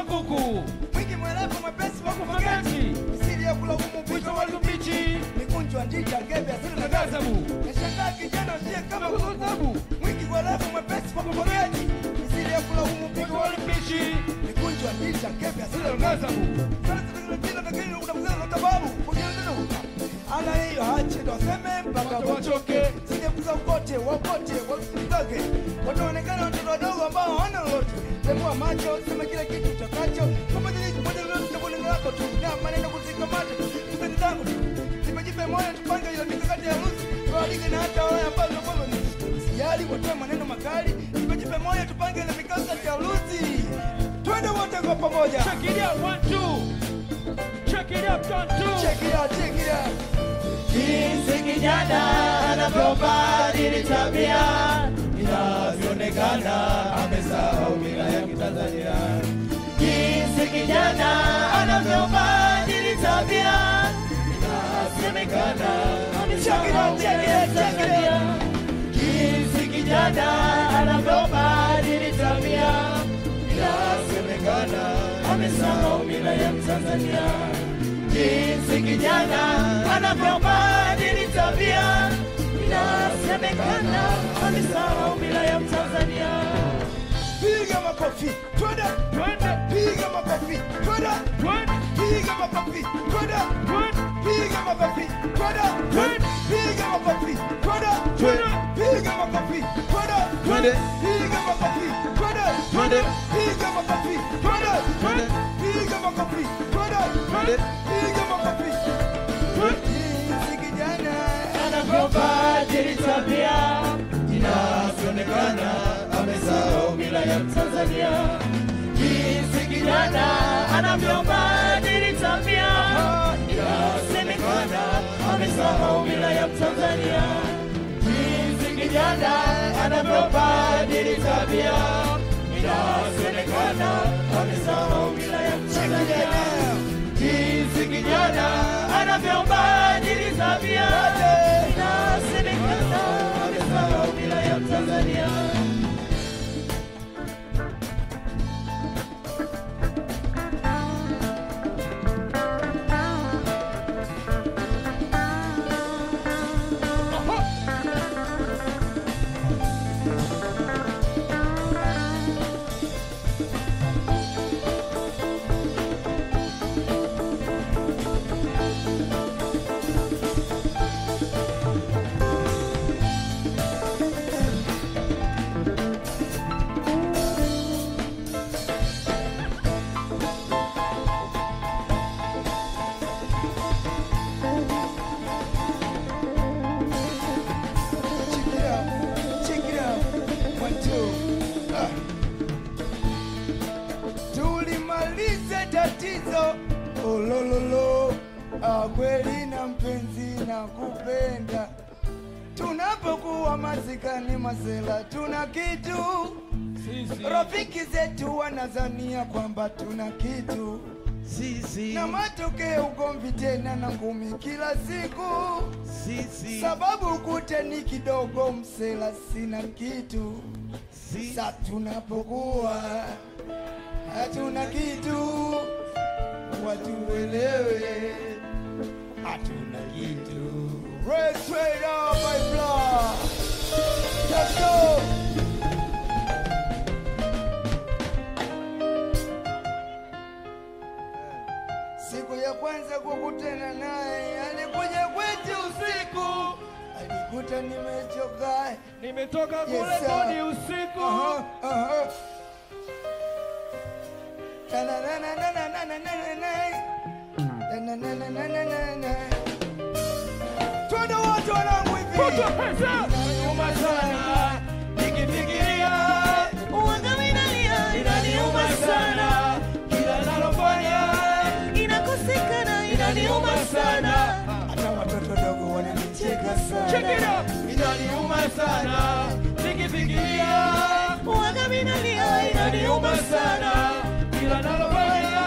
Kuku mwingi mwelefu mwepesi wa kufagati, siri ya kula gumu pito wa lupichi, mikunjwa njija gebe asili na gazabu. Nashanga kijana ushie kama kuku mwingi mwelefu mwepesi wa kufagati, siri ya kula gumu pito wa lupichi, mikunjwa njija gebe asili na gazabu. Sana sana kila na kili utamzela na tababu kujia nino ana hiyo hache doseme mpaka wachoke. Siri ya kuza ukote wakote wakitake wataonekana watoto wadogo ambao wana lote. Temua macho sema kila kitu kacho kama jinsi mwanadamu tunapolengwa kwa tunaa maneno kuzikamata tupende zangu nimejipe moyo tupanga ile mikakati ya rusi walige na hata wale ambao wanakuwa ni sijali wote maneno makali nimejipe moyo tupanga ile mikakati ya rusi twende wote kwa pamoja. Check it out one two, check it up one two, check it out, check it out. Jinsi kijana anavyobadili tabia inavyoonekana amesahau mila ya Tanzania. Jinsi kijana anavyobadili tabia inasemekana amesahau mila ya Tanzania. Jinsi kijana anavyobadili tabia inasemekana amesahau mila ya Tanzania. Jinsi kijana anavyobadili tabia inasemekana amesahau mila ya Tanzania. Piga makofi, twende, twende, piga makofi, twende, twende, piga makofi, twende, twende, piga makofi, twende, twende, piga makofi, twende, twende, piga makofi, twende, twende, piga makofi, twende, twende, piga makofi, twende, twende, piga makofi, twende, twende, piga makofi, twende. Sikijana anavyobadili tabia inaonekana amesahau mila ya Tanzania. Jinsi kijana anavyobadili tabia inasemekana amesahau mila ya Tanzania. Jinsi kijana anavyobadili Tanzania kwamba tuna kitu sisi, na matokeo ugomvi tena na ngumi kila siku sisi, sababu kute ni kidogo msela sina kitu sisi. Sa tunapokuwa hatuna kitu watu welewe hatuna kitu. Raise straight up my blood, let's go. Kwanza kukutana naye alikuja kwetu usiku, alikuta nimechoka nimetoka kule bodi usiku. Twende wote wanangu hivi, inaniuma sana nikifikiria uwangawi nalia, inaniuma sana kila nalofanya inaniuma sana, hata watoto dogo wananicheka sana. Check it up. Inaniuma sana nikifikiria uwaga minalia, inaniuma sana kila nalofanya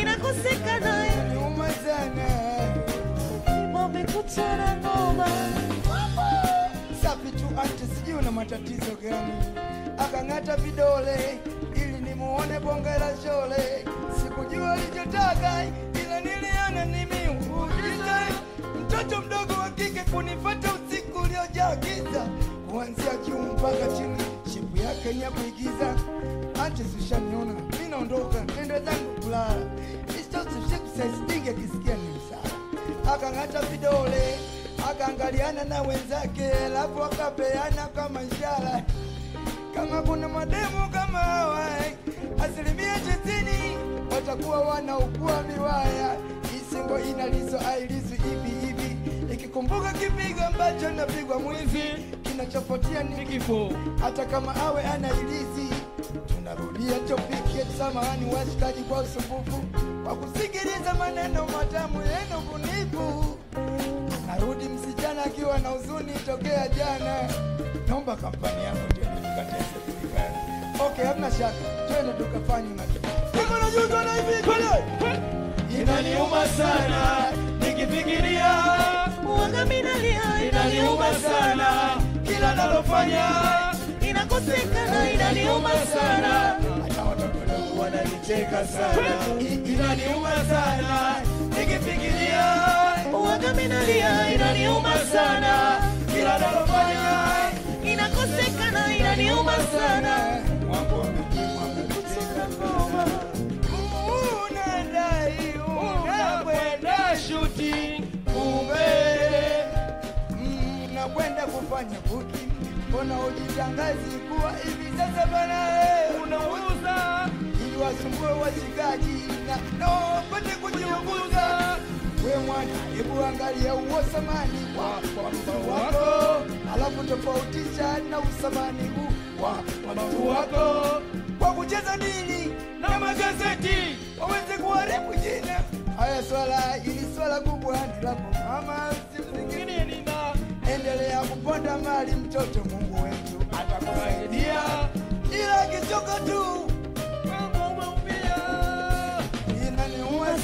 inakosekana, inaniuma sana mama kutana ngoma safi tu ante sijui na matatizo gani, akangata vidole ili nimuone bonga la shole, sikujua alichotaka ila niliona mimi ujiza mtoto mdogo wa kike kunifuata usiku uliojaa giza, kuanzia kiuno mpaka chini shepu yake ni ya kuigiza. Ante sishaniona mimi naondoka nenda zangu kulala, isto sisi stinge kisikia ni sawa. Akangata vidole akaangaliana na wenzake alafu akapeana kama ishara kama kuna mademu kama hawa asilimia tisini watakuwa wanaukua miwaya, isingo inalizo ailizo hivi hivi, ikikumbuka kipigo ambacho napigwa mwizi kinachopotea ni kifo hata kama awe anailizi. Tunarudia topic samahani washikaji kwa usumbufu kwa kusikiliza maneno matamu yenu bunifu. Narudi msijana akiwa na huzuni tokea jana, naomba kampani yangu ndio nikatese kibali. Okay, hamna shaka, twende tukafanye macho. Niko na juzwa na hivi pale. Inaniuma sana nikifikiria uanga minalia, inaniuma sana kila nalofanya inakosekana, inaniuma sana hata watoto wangu wananicheka sana. Inaniuma sana nikifikiria uwaga minalia, inaniuma sana kila nalofanya inakosekana, inaniuma sana wangu wamekimwa wamekucheka ngoma unadai unakwenda shooting kumbe unakwenda kufanya buki, mbona ujitangazi kuwa hivi sasa bana unauza ili wasumbue washikaji na wapate kujiuguza. We mwana, hebu angalia usamani wa watu wako, alafu tofautisha na usamani huu wa watu wako kwa kucheza nini na magazeti waweze kuharibu jina. Haya swala ili swala kubwa hadi hapo mama simsingine nina endelea kuponda mali, mtoto Mungu wetu atakusaidia ila kichoko tu.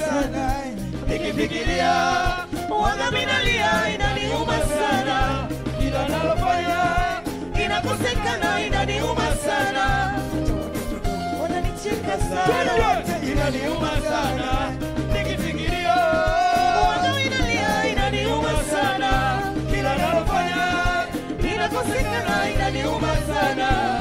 sana, nikifikiria mwanga minalia, inaniuma sana, kila nalofanya inakosekana, inaniuma sana, wananicheka sana, inaniuma sana, nikifikiria mwanga minalia, inaniuma sana, kila nalofanya inakosekana, inaniuma sana.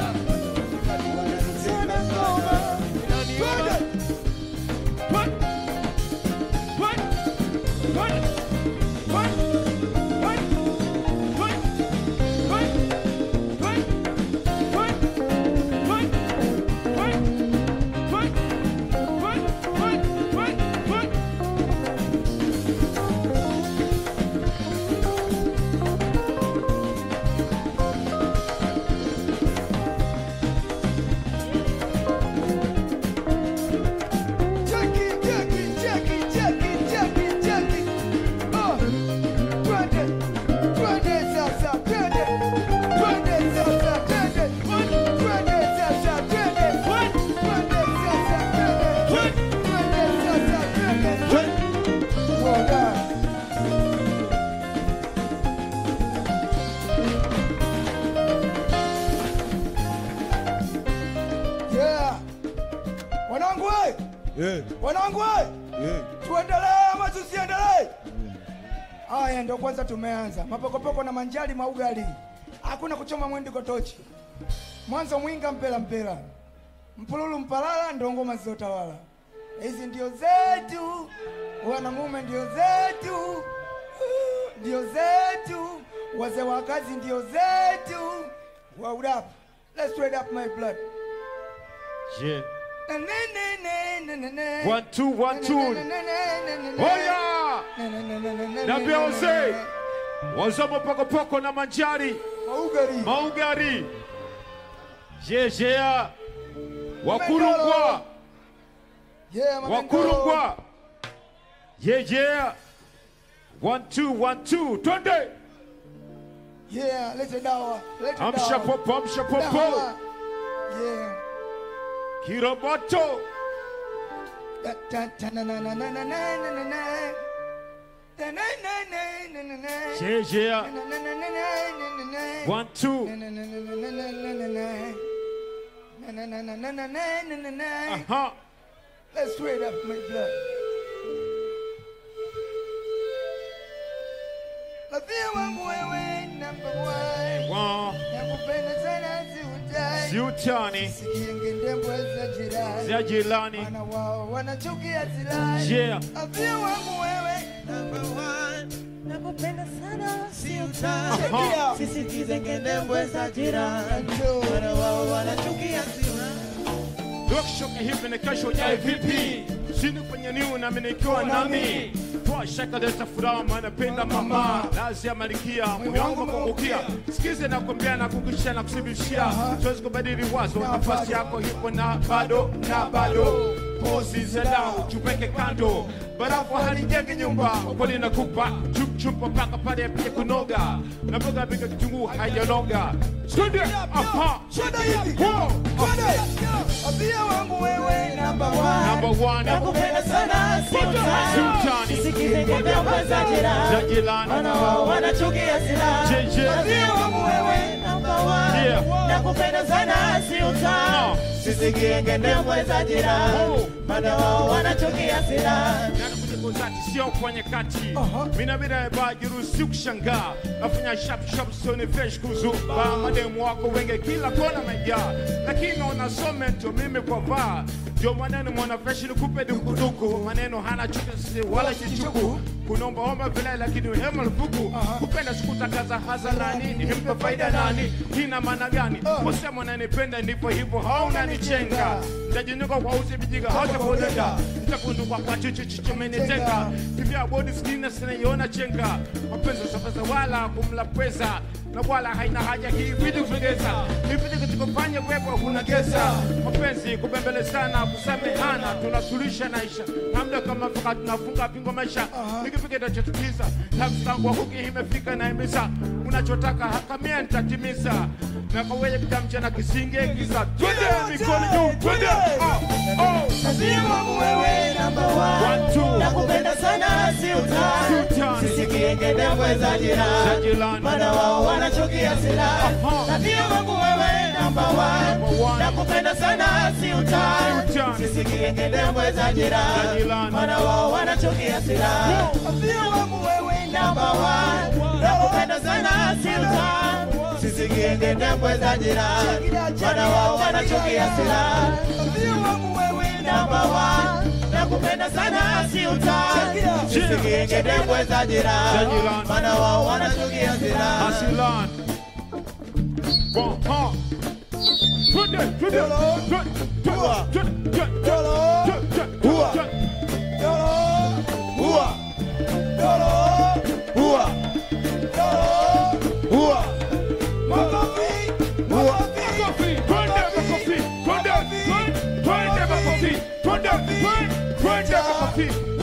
Haya ndio kwanza tumeanza. Mapokopoko na manjali maugali. Hakuna kuchoma mwendi kotochi. Mwanzo mwinga mpela mpela. Mpululu mpalala ndio ngoma zilizotawala. Hizi ndio zetu. Wanamume ndio zetu. Ndio zetu. Wazee wa kazi ndio zetu. Wow up. Let's trade up my blood. Yeah. One, two, one, two. Oh yeah. Na Beyonce. Wazomo poko poko na manjari. Maugari. Maugari. Jejea. Wakurungwa. Wakurungwa. Jejea. One, two, one, two. Twende. Yeah, let it down. Amsha popo, amsha popo. Yeah. Hiroboto. Jejea. One, two. Uh-huh. Let's straight up my blood. Number one. Wow. Ziutani Zajilani yeah. uh-huh. Workshop hivi na kesho ya V P Sinu kwenye niu na minekiwa nami Kwa shaka deta furaha manapenda mama Lazi ya malikia, mwiangu kukukia Sikize na kumbia na kukishia na kusibishia Tuwezi kubadili wazo, nafasi yako hipo na bado, na bado Pozi zedao, chupeke kando Barafu halijenge nyumba, upoli na kupa Chup chupa paka pade ya pike kunoga Na boga bika kitungu hayanoga Skunde, apa, shada hivi, wow, Abia wangu wewe number one Number one Nakupenda sana siutani Sisikite kebeba za jirani Za jirani Wanawa wanachukia sila J J Abia wangu wewe number one Nakupenda sana siutani Sisikite kebeba za jirani Wanawa wanachukia sila Sio kwenye kati Mina vina eba jirusi kushanga Nafunya shop shop soni fresh kuzuba Mademu wako wenge kila kona maya Lakini onasomento mimi kwa vaa Yo maneno mwana fresh nukupe dukuduku Maneno hana chukasi wala chichuku Kunomba homa vila lakini uhema lupuku Kupenda shukuta kaza hazalani Nihimpe faida nani Hina mana gani Kose mwana nipenda nipo hivo hauna nichenga Ndajinuka kwa usi bijiga hata kodenda Nitakundu kwa kachuchu chichumenitenga Kivya bodi skina sina yona chenga Mapenzo safasa wala kumla pweza na wala haina haja kivitu kusogeza kipindi kitukufanya kuwepo kuna gesa mapenzi kubembelezana kusamehana tunasuluhisha naisha namna kama fuka tunafunga pingo maisha nikifika nitachotukiza tamsangu huki imefika na imeza unachotaka hakamia nitatimiza na kaweje kitamcha na kisinge giza twende mikono juu twende oh sasimu wewe number one nakupenda sana si uta sisikie ndewe za jirani maana wao wanachokia silaha ndio wangu wewe number one nakupenda sana si uta sisikie ndewe za jirani maana wao wanachokia silaha ndio wangu wewe number one nakupenda sana si uta sisikie ndewe za jirani maana wao wanachokia silaha ndio wangu wewe number one nakupenda sana si utaki sisi kidewe za jirani maana wao wanachukia jirani asilan bon ha tude tude tuwa tude tuwa tuwa tuwa tuwa tuwa makofi makofi tude makofi tude tude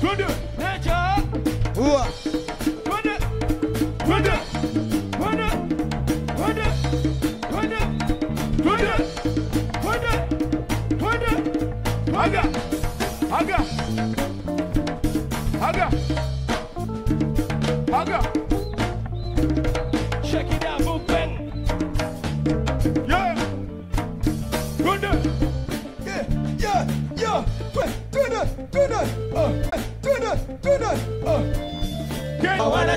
Put that. Let ya. Whoa. Put that. Put that. Put that. Put that. Put that. Put that. Put that. Haga, haga, haga, haga. Check it out, movement. Yeah, good. Yeah, yeah, yeah. Do it, do it, oh, do it, do it, oh. I wanna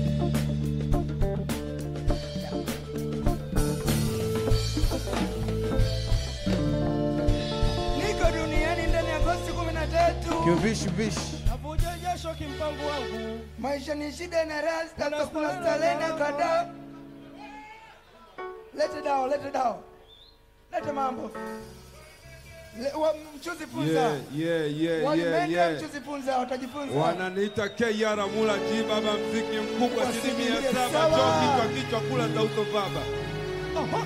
Niko duniani ndani ya kosi kumi na tatu. Kivish vish. Shoki mpango wangu maisha ni shida na rasta na kuna talena kada let it down let it down let the mambo mchuzi punza yeah yeah yeah yeah mchuzi punza watajifunza wananiita K R Mula G baba mziki mkubwa asilimia saba choki kwa kichwa kula za uso baba aha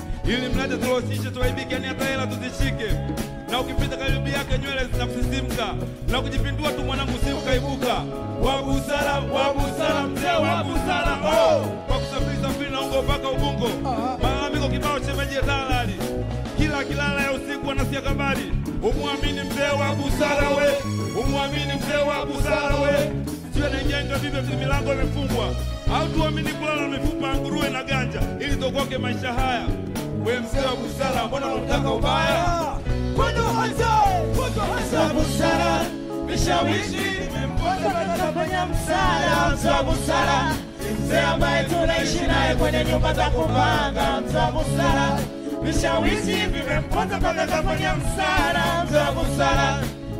Ili mlete tulosishe tuwaibiki yani hata hela tuzishike Na ukipita karibi yake nywele zinafusimka Na ukijipindua tu mwanangu simu kaibuka Wa busara, wa busara, mzee wa busara oh Kwa kusafiri safiri na ungo mpaka Ubungo Malalamiko kibao shemeji ya dalali Kila kilala ya usiku wanasikia kabari Umuamini mzee wa busara we Umuamini mzee wa busara we Siwe na njenga vivyo vile milango imefungwa Au tuamini kulala mifupa nguruwe na ganja Ili tokoke maisha haya We mzee wa busara mbona unataka ubaya Kudu haza, kudu haza busara Mishawishi, mimboza katapanya msara Mza busara, mzee ambaye tunaishi naye kwenye nyumba za kupanga Mza busara, mishawishi, mimboza katapanya msara Mza busara,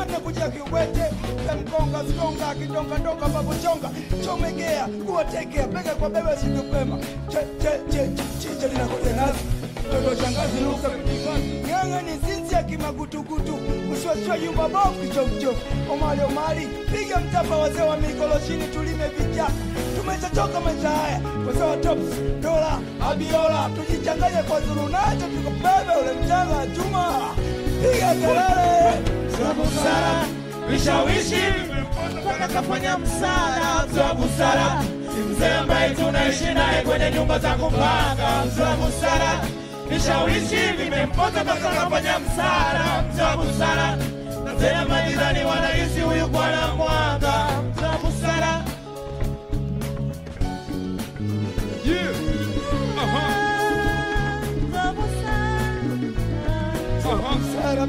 Manabuja kiwete, Kangonga, Stonga, Kidonga, Donga, Babuchonga, Chomegea, Gua take care, Pega Kobeva, Sidupema, Chet, Chet, Chet, Chet, Chet, Chet, Kwa busara, vishawishi, mpona kafanya msara. Kwa busara, mzee ambaye tunaishi naye kwenye nyumba za kupanga. Kwa busara, vishawishi, mpona kafanya msara. Kwa busara, na tena majirani wanahisi huyu bwana mwanga. Kwa busara. Yeah. Aha. Kwa busara. Kwa busara.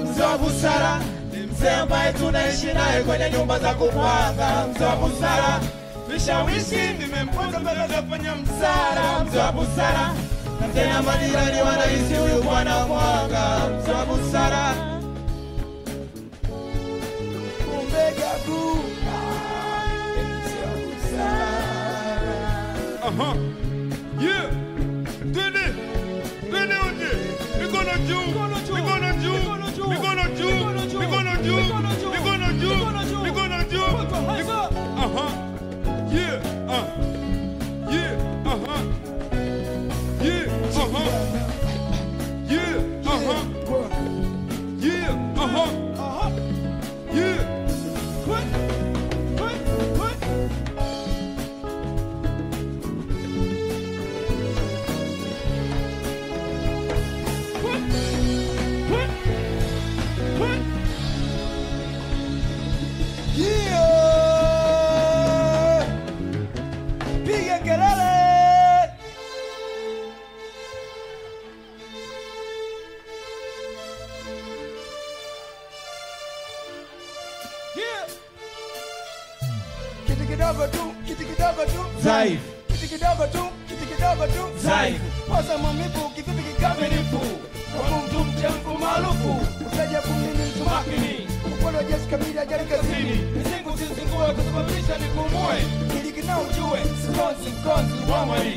Mzee busara ni mzee ambaye tunaishi naye kwenye nyumba za kupanga. Mzee busara vishawishi nimemponza mpaka kafanya msara. Mzee busara na tena majirani wanahisi huyu bwana mwanga. Mzee busara umbega tu mzee busara. Aha, yeah, did it. We're gonna do, we're gonna do, we're gonna do, we're gonna do, we're gonna do, we're gonna do, uh-huh, yeah, uh, yeah, uh-huh, yeah, uh-huh, yeah, uh-huh, yeah, uh-huh, Zaif, kitikidaba tu, kitikidaba tu, Zaif. Pasa mamipu, kikipi kamenipu. Kumtum changu malufu, utaja kumini tumakini. Kukono Jessica Mila jarikazini. Nisingu sinzingua kusubabisha ni kumue. Kilikina ujue, skonsi, skonsi, wamari.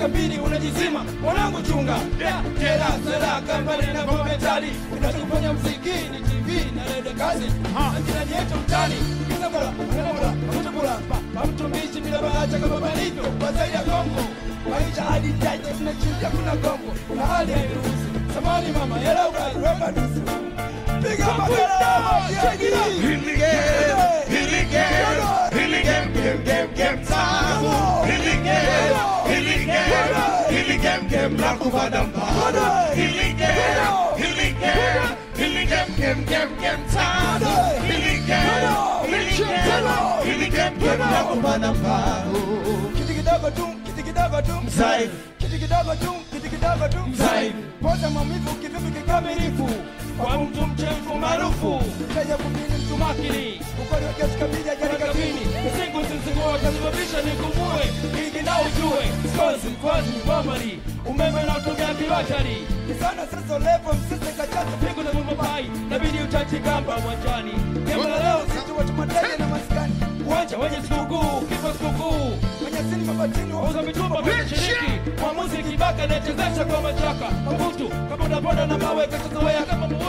Kabiri unajizima, mwanangu chunga. Kela, sela, kampani na komentari. Unatufanya mziki, ni T V na rede kazi. Anjina nieto mtani. Kisa mula, mula mula, mula mula. Pamtumishi mila baacha kama manito. Wazaida Kongo, maisha hadi jaje. Tunachunja kuna Kongo, na hali hairuhusu. Samani mama, yela ugali, wemba nusu. Piga makala, shagiri. Hili game, hili game, hili game, game, game, game, tamu. Hili game. Hiligem gem la kuvadam bada. Hiligem, hiligem, hiligem gem gem gem sada. Hiligem, hiligem, hiligem gem la kuvadam bada. Kitikida badum, kitikida badum, Zaif. Kitikida badum, kitikida badum, Zaif. Poza mamivu kifupi kamerifu. Kwa mtu mchefu marufu. Kaja kumini mtu makini. Ukwari wa kiasi kabija jari kabini. Singu sinsingu wa kasubabisha ni kumue. Higi na ujue. Skozi kwazi wamari. Umeme na utumia kiwachari. Kisana sasa lepo msiste kachatu pingu na mumabai. Nabidi utachi gamba wanjani. Kemala leo situ watu matele na masikani. Wanja wenye skuku, kipa skuku. Wenye sini mabatinu. Uza mitumba mchiriki. Mwamuzi kibaka na chezesha kwa machaka. Mabutu, kaboda boda na mawe kachatuwaya kama muwe.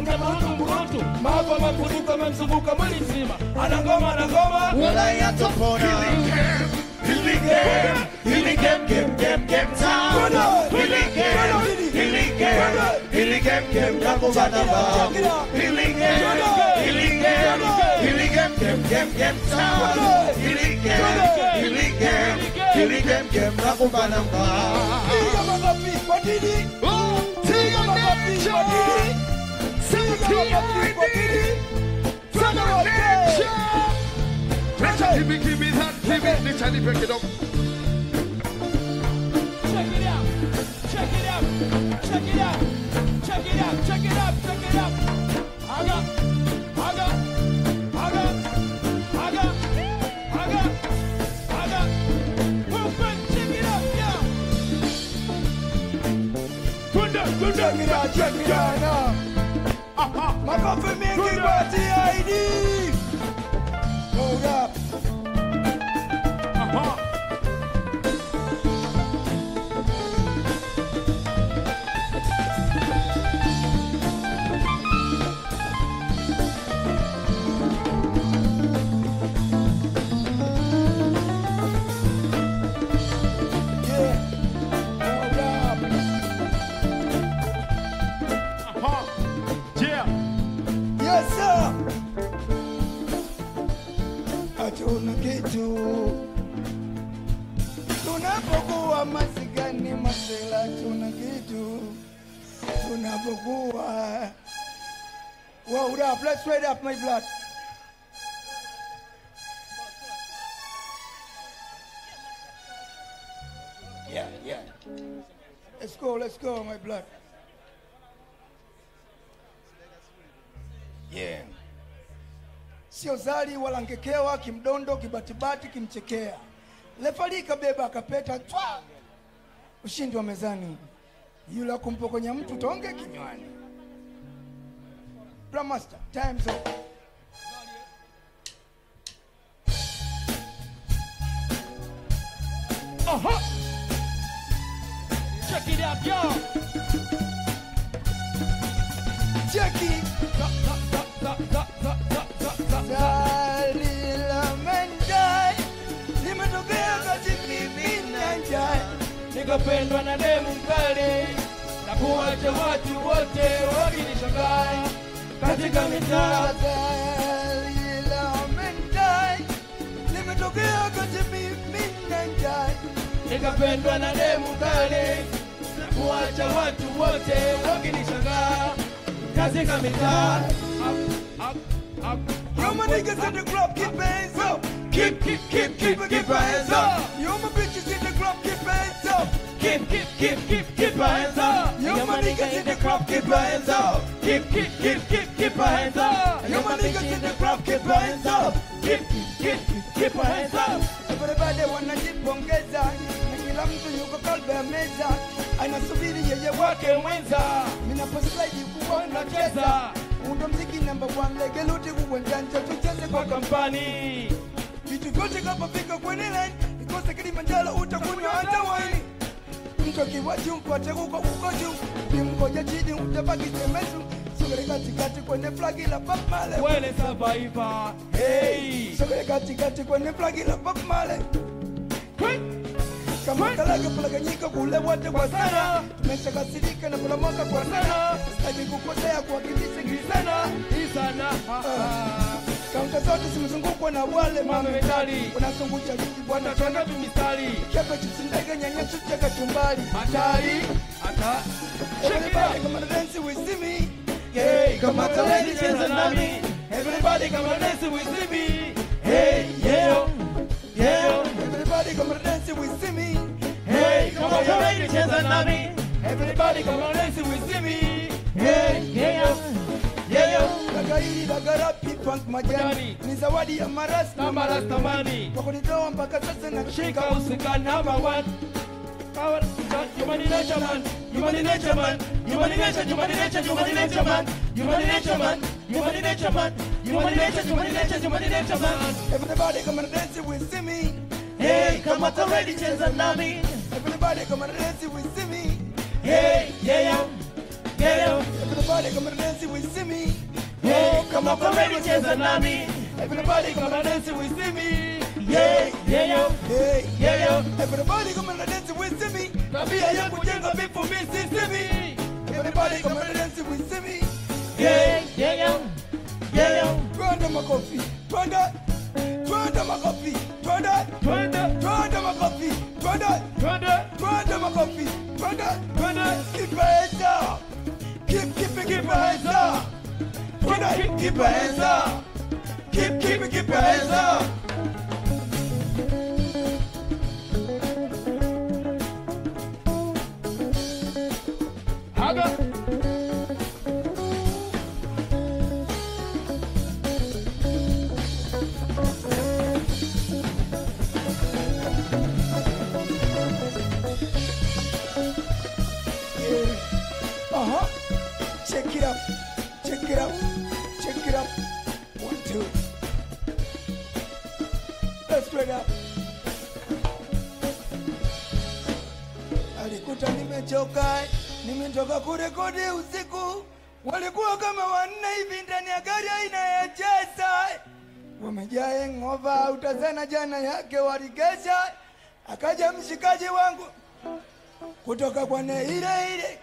Mkamutu mkutu, mahafa makuduka memzunguka mwili mzima. Anangoma, anangoma, wala yatopona. Hiligem, hiligem, hiligem, gem, gem, gem, tano. Hiligem, hiligem, hiligem, gem, kakubadabao. Hiligem, hiligem, hiligem, gem, gem, gem, tano. Hiligem, hiligem, hiligem, gem, kakubadabao. Tiga magapi, wadidi. Tiga magapi, wadidi. Tiga magapi, wadidi. Give me, give me that, give me this, and break it up. Check it out, check it out, check it out, check it out, check it out, check it out. I got, I got, I got, I got, I got, I got. Well, check it out, yeah. Good day, good day, check it out, check it out. My coffee making party I D. Oh yeah. Let's straight up my blood. Yeah, yeah. Let's go, let's go, my blood. Yeah. Sio zali walangekewa kimdondo kibatibati kimchekea. Lefalika beba kapeta twa. Ushindi wa mezani. Yula kumpokonya mtu tonge kinywani. Drum master, time's up. Uh-huh. Check it out, y'all. Check it. Dalila mendai, nimetokea katika vinanjai, nikapendwa na demu mkali, na kuacha watu wote wakinishangaa. Katika mitaa dalila mendai, nimetokea katika vinanjai, nikapendwa na demu kali, na kuacha watu wote wakinishangaa. Katika mitaa up, up, up. Yo my niggas in the club, keep your hands up. Keep, keep, keep, keep, keep your hands up. Yo my bitches in the club, keep your hands up. Keep, keep, keep, keep, keep your hands up. Yo my niggas in the club, keep your hands up. Keep, keep, keep, keep, keep your hands up. Yo my niggas in the club, keep your hands up. Keep, keep, keep, keep your hands up. Everybody wanna jibongeza, na kila mtu yuko kalbe ya meza, anasubiri yeye wake mwenza. Minaposlide kuona cheza. Undo mziki number one, lege luti kuwenjanja, tucheze kwa kampani. Vitu vyote kapa fika kwenye line, nikosa Kilimanjaro utakunywa hata wine. Mtu akiwaji mkwate huko uko juu, ni mkoja chini utabaki temesu. Sogele katikati kwenye flagi la Bob Marley. Wele survivor, hey! Sogele katikati kwenye flagi la Bob Marley. Quick! Kama talaga palaganyika kule wate kwa sana. Tumesha kasirika na kulamoka kwa sana. Staki kukosea kwa kibisi kisana. Kisana kaunta zote simzungukwa na wale mame metali. Unazungusha jiki bwana changa tumistali. Kepe chisindega nyanya chuteka chumbali. Atari, ata, check it out. Everybody come and dance with me. Hey, come on lady cheza nami. Everybody come and dance with me. Hey, yeah, yeah. Everybody come and dance with me. Hey, come on, you're ready to chase and love me. Everybody come and dance with me. Hey, yeah, yeah. Kakairi, kagarapi, funk majani. Nizawadi ya maras na maras tamani. Wakunitoa mpaka sasa na shika usika number one. Power, human nature man, human nature man, human nature, human nature, human nature man, human nature man, human nature man, human nature, human nature, human nature man. Everybody come and dance with me. Hey, come out already, cheza nami. Everybody come and dance with me. Hey, yeah, yeah. Everybody come and dance with me. Hey, come out already, cheza nami. Everybody come and dance with me. Yeah, yeah, yeah. Everybody come and dance with me. Tabia yangu jenga bifu mimi. Everybody come and dance with me. Yeah, yeah, yeah. Panda makofi, panda. Panda makofi, panda. Panda, panda makofi, panda. Panda, panda makofi, panda. Panda, keep your hands up. Keep, keep, keep your hands up. Panda, keep your hands up. Keep, keep it, keep your hands up. Haga. Yeah. Uh-huh. Check it out. Check it out. Check it out. One, two. Let's do it up. Alikuta nimechoka, nimetoka kurekodi usiku. Walikuwa kama wanne hivi ndani ya gari aina ya Jazz. Wamejaa ngova, utazana jana yake walikesha. Akaja mshikaji wangu kutoka kwa ile ile.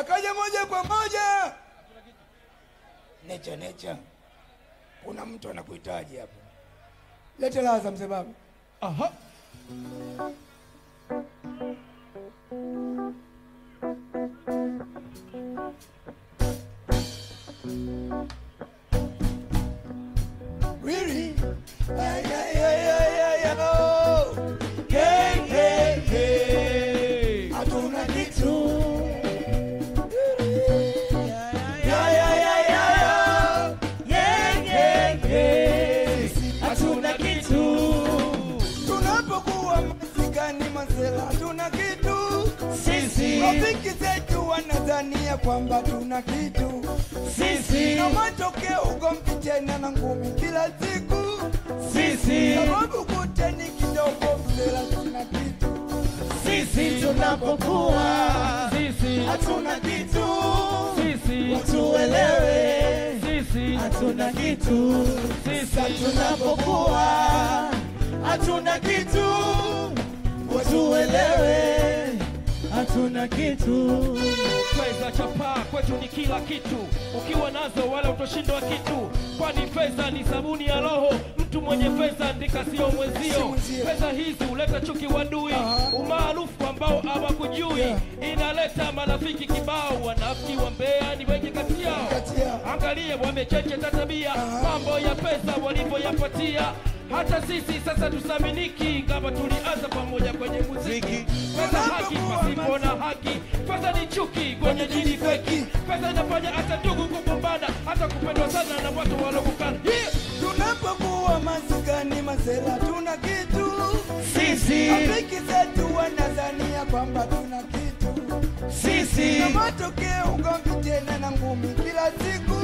Akaja moja kwa moja. Necha, necha. Kuna mtu anakuhitaji hapo. Leta laza mzee baba. Aha. Really? Ay, ay, ay, ay, ay, ay, oh. Hey, hey, hey. Hatuna kitu. Rafiki zetu wanadhania kwamba tuna kitu. Sisi na matokeo ugomvi tena na ngumi kila siku. Sisi sababu kuteni kidogo bila tuna kitu. Sisi tunapokuwa sisi hatuna kitu. Sisi watuelewe sisi hatuna kitu. Sisi tunapokuwa hatuna kitu. Watuelewe hatuna kitu. Feza chapa kwetu ni kila kitu. Ukiwa nazo wala utoshindwa kitu. Kwani feza ni sabuni ya roho. Mtu mwenye feza ndika sio mwenzio. Feza hizi huleta chuki wadui. Umaarufu ambao hawakujui. Inaleta marafiki kibao. Wanafiki wa mbea ni wengi kati yao. Angalia wamecheche tatabia. Mambo ya pesa walivyoyapatia. Hata sisi sasa tusaminiki kama tulianza pamoja kwenye muziki. Pesa haki pasipo na haki. Pesa ni chuki kwenye jini feki. Pesa inafanya hata ndugu kugombana, hata kupendwa sana na watu walokukana. Tunapokuwa maskani mazela tuna kitu. Sisi Afrika zetu wanadhania kwamba tuna kitu. Sisi na matokeo ugomvi tena na ngumi kila siku.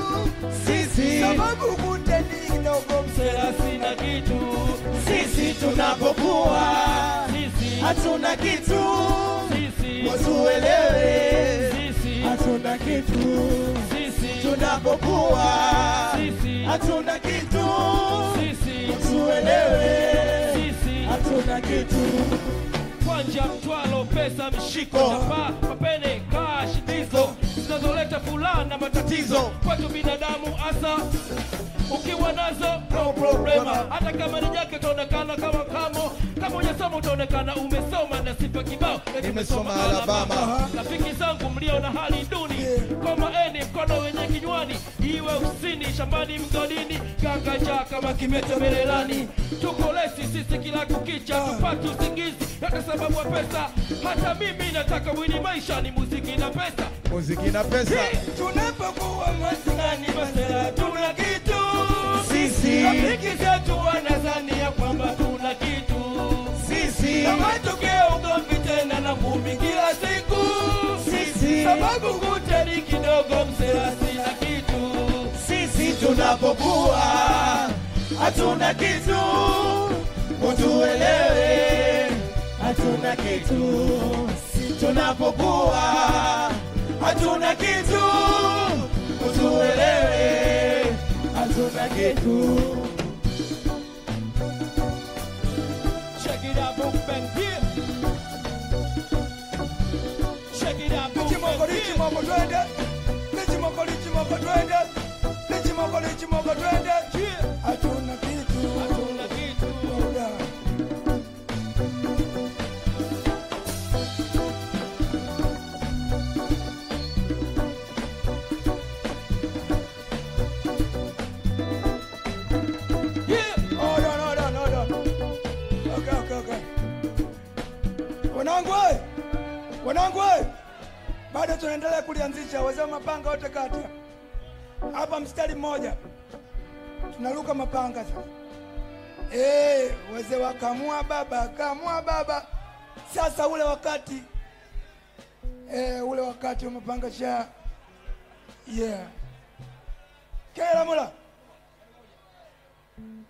Sisi sababu kuteni ndogo msela sina kitu. Sisi tunapokuwa sisi hatuna kitu. Sisi wasuelewe sisi hatuna kitu. Sisi tunapokuwa sisi hatuna kitu. Sisi wasuelewe sisi hatuna kitu. Kwanja mtwalo pesa mshiko chapa mapene cash dizo zinazoleta fulana na matatizo kwetu binadamu asa. Ukiwa nazo no problema. Hata kama ni yake utaonekana kama kamo. Kama unasoma utaonekana umesoma na sipa kibao. Nimesoma Alabama. Rafiki zangu mlio na hali duni. Koma eni mkono wenye kinywani. Iwe usini shambani mgodini. Gangaja kama kimetemelelani. Tuko lesi sisi kila kukicha. Tupatu usingizi hata sababu ya pesa. Hata mimi nataka wini maisha ni muziki na pesa. Muziki na pesa. Tunapokuwa maskani masela tuna kitu. Sisi Rafiki zetu wanadhania kwamba tuna kitu. Sisi na matokeo ugomvi tena na ngumi kila siku. Sisi sababu kuteni kidogo msela sina kitu. Sisi tunapokuwa hatuna kitu. Utuelewe hatuna kitu. Sisi tunapokuwa hatuna kitu. Utuelewe hatuna kitu. Check it out, boom, bang, yeah. Check it out, boom, bang, yeah. Chimoko, twende. Chimoko, chimoko, twende. Chimoko, chimoko, twende. Hatuna kitu. Hatuna kitu. bado tunaendelea kulianzisha. Wazee mapanga wote kati hapa mstari mmoja tunaruka mapanga sasa. Eh, wazee wakamua baba, kamua baba. Sasa ule wakati eh ule wakati wa mapanga sha yeah. Kera mula.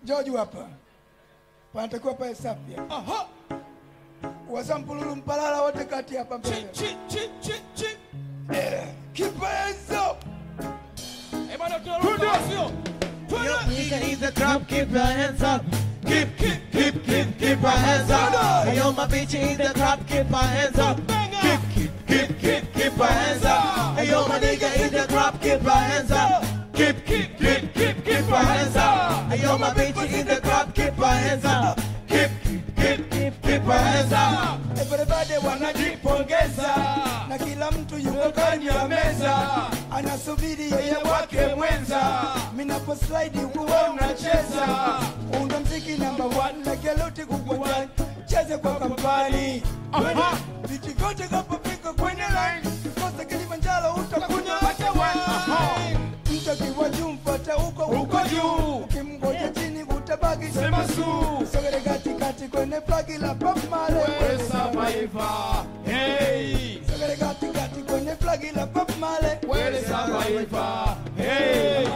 Jojo hapa. Panatakuwa pa hesabu. Aha. Wasampululu mpalala wote kati hapa mbele. Chi chi chi chi. Eh, kipenzo. Eh bado tunaruka sio. Nigga needs a drop, keep your hands up. Keep, keep, keep, keep, keep our hands up. Hey, yo, my bitch needs a drop, keep our hands up. Keep, keep, keep, keep, keep our hands up. Hey, yo, my nigga needs a drop, keep our hands up. Keep, keep, keep, keep, keep our hands up. Hey, yo, my bitch needs a drop, keep our hands up. Keep, keep, keep, keep, keep our hands up. Everybody wanna jipongeza, na kila mtu yuko kwenye ya meza, anasubiri yeye wake mwenza. Minapo slide huwa unacheza, unda mziki number one na keluti kukwanja, cheze kwa kampani. Aha, vijigote kapo piko kwenye line, kikosa Kilimanjaro utakunya wacha wine. Aha, mtakiwa juu mpata uko uko juu, ukimgoja chini utabaki sema suu. Sogere kati kati kwenye plagi la pop male wesa maiva. Hey, sogere kati kati kwenye plagi la pop male wesa maiva. Hey,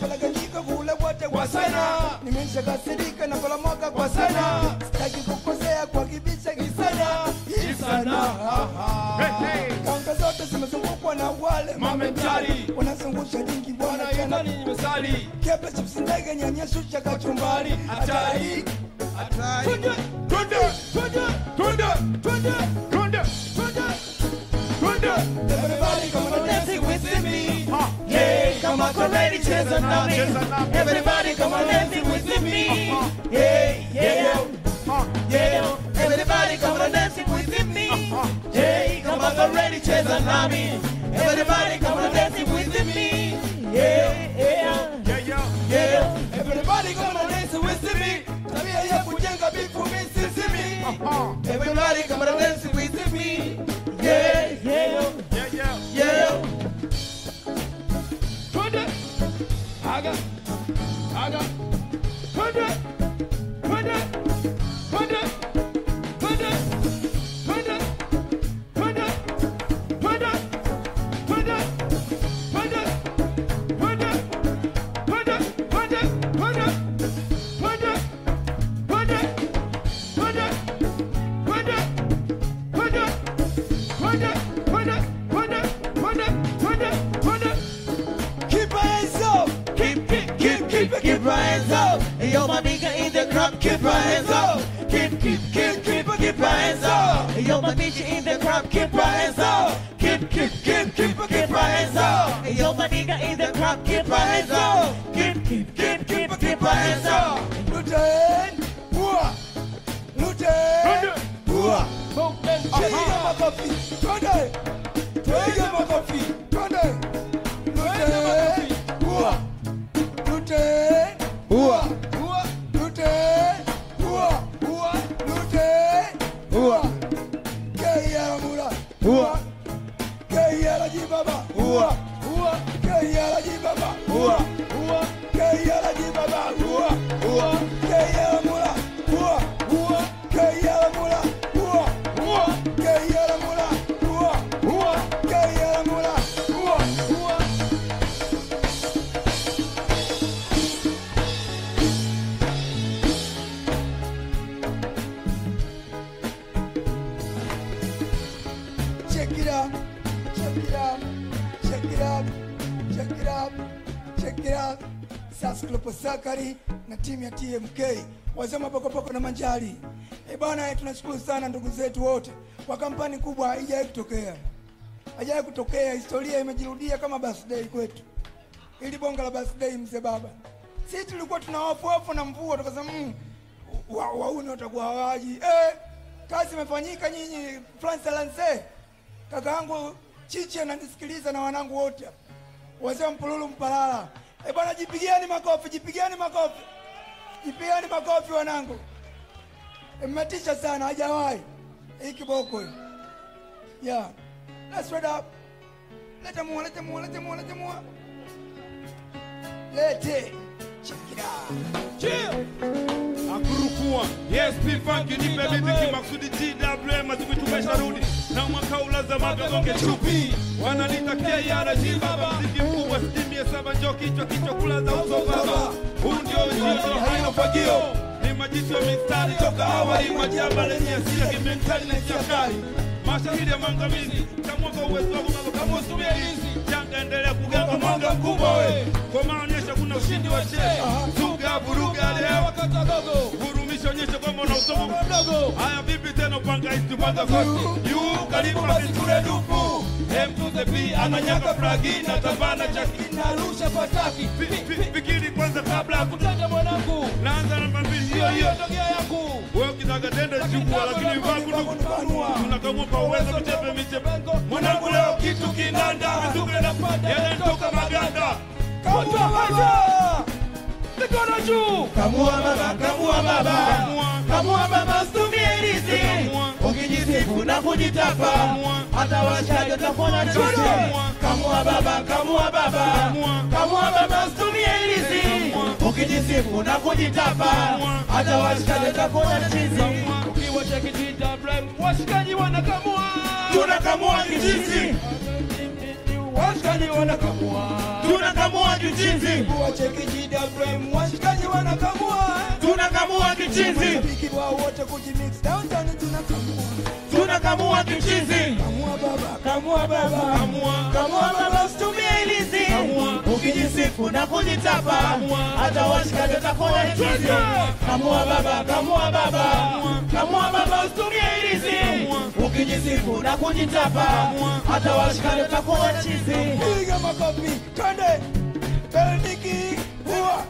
palaganyika vule wote kwa sana. Nimesha kasirika na palamoka kwa sana. Sitaki kukosea kwa kibicha kisana. Kisana. Kaunta zote zimezungukwa na wale mamentari. Wanazungusha dingi bwana tena nimesali. Kepe chipsi ndege nyanya shusha kachumbari. Atari. Atari. Tunde. Tunde. Tunde. Tunde. Tunde. Tunde. Tunde. Tunde. Everybody come on dancing with me. Yeah. Come on, already chase and love me. Everybody come on, dancing with me. Yeah, yeah, yeah. Everybody come on, dancing with me. Yeah, come on, already chase and love me. Everybody come on, dancing with me. Yeah, yeah, yeah. Everybody come on, dancing with me. Tabia ya kujenga bifu misisi mi. Everybody come on, dancing with me. Yeah, yeah, yeah, yeah. Aga, aga, kunde, kunde, kunde, kunde, kunde, kunde, kunde, kunde, kunde, kunde, kunde, kunde, kunde, kunde, kunde, kunde, kunde, kunde, kunde, kunde, kunde, kunde, kunde, kunde. Keep your hands up. Keep, keep your hands up. Hey, yo, my nigga in the crop, keep your hands up. Keep, keep, keep, keep, keep your hands up. Hey, yo, my bitch in the crop, keep your hands up. Keep, keep, keep, keep, keep your hands up. Hey, yo, my nigga in the crop, keep your hands up. Keep, keep, keep, keep, keep your hands up. Luten, boah, luten, boah. Luten, aha. Luten, luten, luten, luten, boah. Lute, hua, hua, lute, hua, hua, lute, hua. Kaya mula, hua. Kaya lagi baba, hua, hua. Kaya lagi baba, hua, hua. Kaya lagi baba, hua, hua. Kaya mula, hua, hua. Kaya mula, hua, hua. Kaya mula, hua, hua. Kaya mula, hua, hua. Sasa klopo Sakari na timu ya T M K wazama poko poko na manjari. E bwana, tunashukuru sana ndugu zetu wote kwa kampani kubwa. Haijawahi kutokea, haijawahi kutokea. Historia imejirudia kama birthday kwetu. Ili bonga la birthday mzee baba, sisi tulikuwa tuna hofu hofu na mvua, tukasema mmm wauni watakuwa hawaji. Eh, kazi imefanyika. Nyinyi France Lance, kakaangu Chiche ananisikiliza na wanangu wote, wazee mpululu mpalala. E bwana, jipigieni makofi, jipigieni makofi. Jipigieni makofi wanangu. E mmetisha sana, hajawahi. Hiki boko. Yeah. Let's read up. Lete more, lete more, lete more, lete more. Lete. Check it out. Chill. Akurukuwa. Yes, people, you need baby thinking maksudi G W M azikutumesha rudi. Na makaula za magonge chupi. Wanalitakia yara jibaba. Mziki mkubwa sitimi ya saba njo kichwa kichwa kula za uso baba. Undio njio haina fagio. Ni majito mistari toka awali majaba lenye asili ya kimentali na kiakari. Mashahidi ya mangamizi, chamwaka uwezo wangu na loka mosumia hizi. Changa endelea kuganga mwanga mkubwa we. Kwa maonyesha kuna ushindi wa chesha. Zuga, buruga, lewa, katadogo. Hurumisha onyesha kwa mwana usomo mdogo. Haya vipi teno panga isti panga kosti. Yuu, kalipa sikure dupu. M two Z P, ananyaka plagi na tabana chaki. Narusha pataki. Fikiri kwanza kabla kutaja mwanangu. Naanza na mbambili, hiyo hiyo togia yaku. Wewe kitaka tende chukua lakini vivangu nukupanua. Tunakamupa uwezo mchepe michepengo. Mwanangu leo kitu kinanda. Mituke na pata yale nitoka maganda. Kamua mada. Mikono juu. Kamua mama, kamua mama. Kamua mama ustumie rizi. Ukijisifu na kujitapa. Hata washaji utafona juzi. Kamua baba, kamua baba. Kamua baba ustumie rizi. Ukijisifu na kujitapa. Hata washaji utafona juzi. Ukiwasha kijita blame. Washikaji wanakamua. Tunakamua kijisi. Washikaji wanakamua. Tunakamua kijinzi. Wacheki G W M. Washikaji wanakamua. Tunakamua kijinzi. Wapiki wa wote kujimix downtown tunakamua. Tunakamua kijinzi. Kamua baba, kamua baba. Kamua, kamua baba ustumie ilizi. Kamua, ukijisifu na kujitapa. Kamua, hata washikaji watakona hizi. Kamua baba, kamua baba. Kamua baba ustumie ilizi. Kamua, ukijisifu na kujitapa. Hata washikaji watakona hizi. Kande, Belniki, Hua,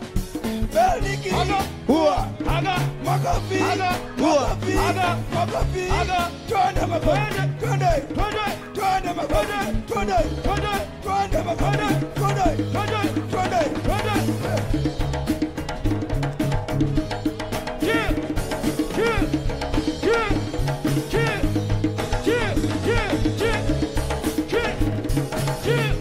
Belniki, Hua, Aga, Makafi, Aga, Makafi, Aga, Makafi, Aga, Twanda Makanda, Twanda, Twanda, Twanda Makanda, Twanda, Twanda, Twanda Makanda, Twanda, Twanda, Twanda, Twanda. Kill, kill, kill, kill, kill, kill, kill.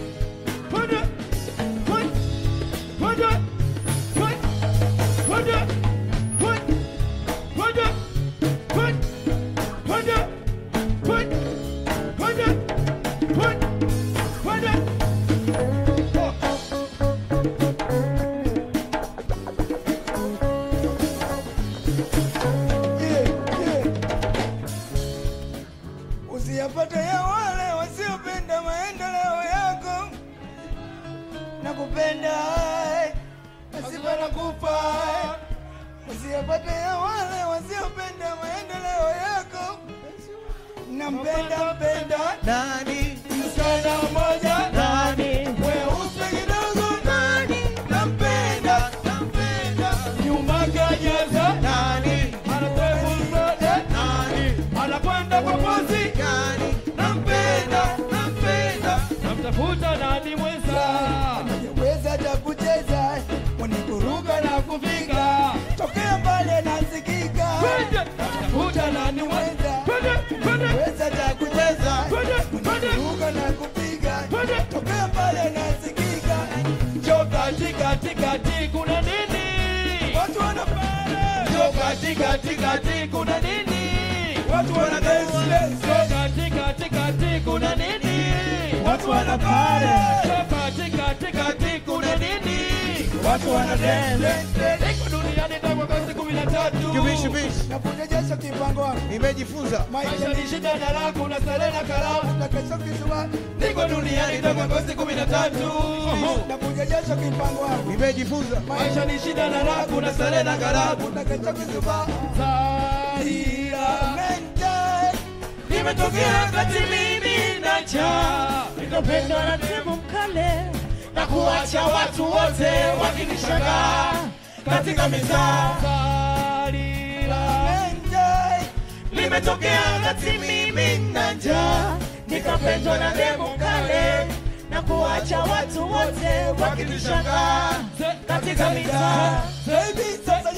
Sasa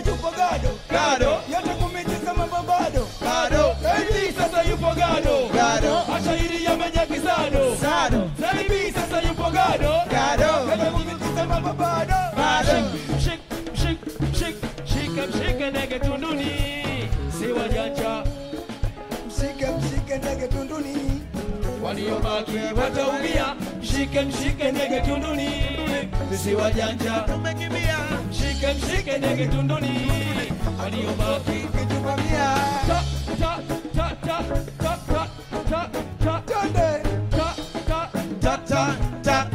yupo gado, gado, yote kumiti sama babado, gado, baby sasa Mshike mshike nege tunduni, tusiwa janja tumekimbia. Mshike mshike nege tunduni, aliyobaki kituvamia. Ta ta ta ta ta ta ta ta ta ta ta ta ta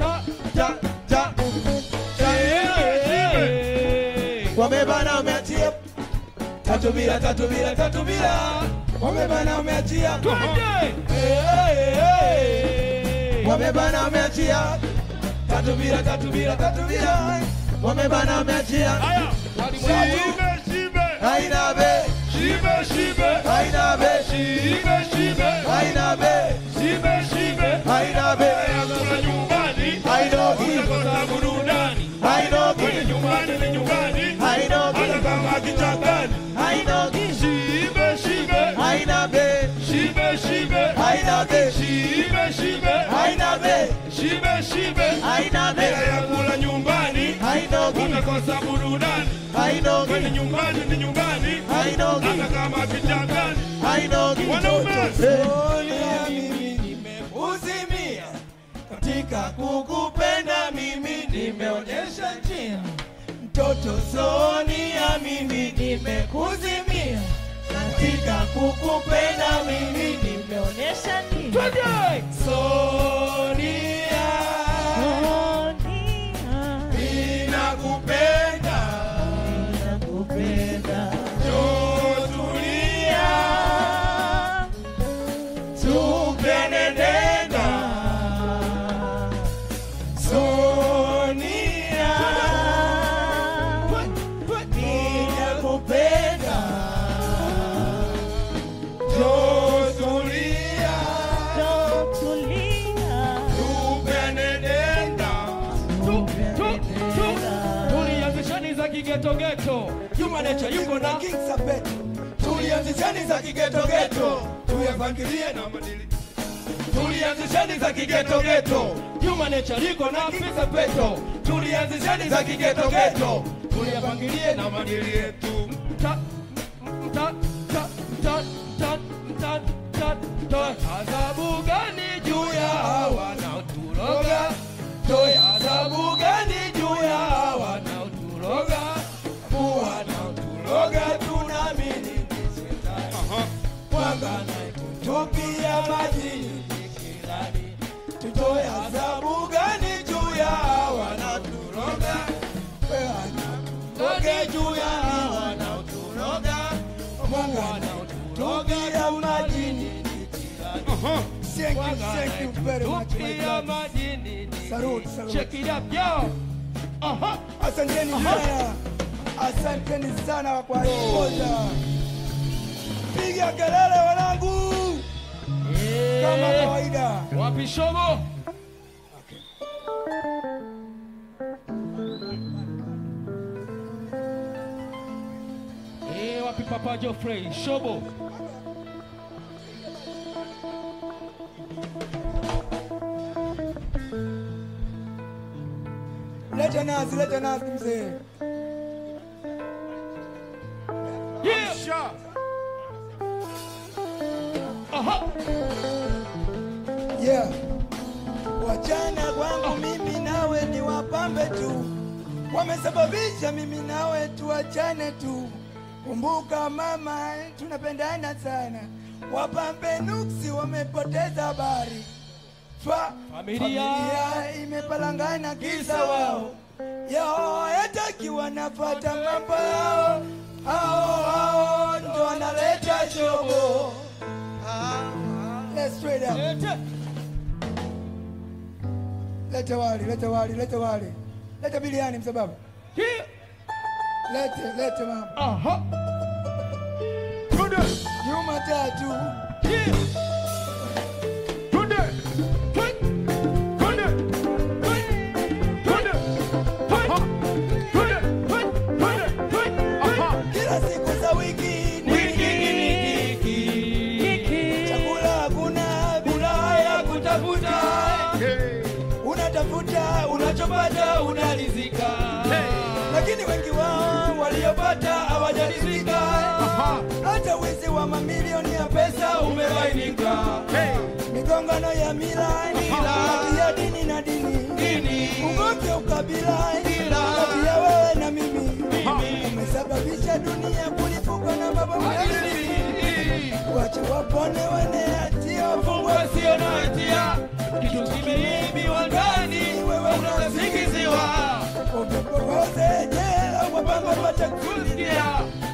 ta ta ta. Wamebana umeachia, tatu bila tatu bila tatu bila. Wamebana umeachia, twende. Wamebana umeachia, tatu bila tatu bila tatu bila. Wamebana umeachia, haya shibe shibe haina be, shibe shibe haina be, shibe shibe haina be, shibe shibe haina be. Kuna nyumbani hainoki, kuna burudani hainoki, kuna nyumbani ni nyumbani hainoki, hata kama kichakani hainoki. Shibe shibe haina be, shibe shibe haina be, shibe shibe haina be, shibe shibe haina be. Yakula nyumbani hainoki, unakosa burudani hainoki, kwenye nyumbani ni nyumbani hainoki, hata kama kichakani hainoki. Wanaumea mimi nimeuzimia, katika kukupenda mimi nimeonyesha njia. Mtoto Sonia mimi nimekuzimia, katika kukupenda mimi nimeonyesha nini. Twende Sonia, Sonia ninakupenda, ninakupenda. Tutulia, tukenendeka. Sonia ninakupenda. Ghetto ghetto, Juma Nature yuko na King Sabeto. Tulianzisheni za ghetto ghetto, tuyapangilie na madili. Tulianzisheni za ghetto ghetto, Juma Nature yuko na King Sabeto. Tulianzisheni za ghetto ghetto, tuyapangilie na madili yetu. Tat tat tat tat tat tat tat tat. Adhabu gani juu ya hawa na tuloga? Toya adhabu gani juu ya hawa na tuloga? Oga tunamini niswetani, mwanga na kutupia majini nikilani. Tutoya sabu gani juu ya hawa na tuloga? Oge juu ya hawa na tuloga, mwanga na kutupia majini nikilani. Thank you, thank you very much my brothers. Salute, salute. Check it up yo. Aha, asanteni haya. Asanteni sana kwa kuja. Piga kelele wanangu. Kama kawaida. Wapi shobo? Okay. Eh, wapi Papa Geoffrey? Shobo. Leta nazi, leta nazi mzee. Aha. Yeah. Wachana wangu mimi nawe ni wapambe tu, wamesababisha mimi nawe tuachane tu. Kumbuka mama, tunapendana sana. Wapambe nuksi wamepoteza habari. Familia imepalangana kisa wao. Yao hataki wanafuata mambo yao. Hao hao ndo wanaleta shobo. Let's straight up. Leta wali, leta wali, leta wali. Leta biliani msababu. Leta, leta mama. Aha. Tunde. Nyuma tatu. Tunde. Unachopata unalizika, lakini wengi wao waliopata hawajalizika. hata wizi wa mamilioni ya pesa umebainika. Hey. Migongano ya milani, uh-huh. ya dini na dini, dini. Ugoke ukabila, ukabila wewe na mimi, mimi. Umesababisha dunia kulifukwa na baba mwenye. Wacha wapone wane hatia, fungwa sio na hatia. Kitu kimeibiwa ndani, wewe unasingiziwa. Ukipokoze jela, wapango watakulia.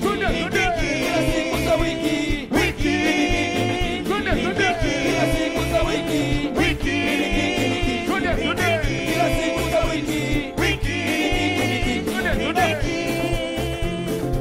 twende, twende kila siku za wiki, wiki, twende, twende kila siku za wiki, wiki, twende, twende kila siku za wiki, wiki, twende, twende. What?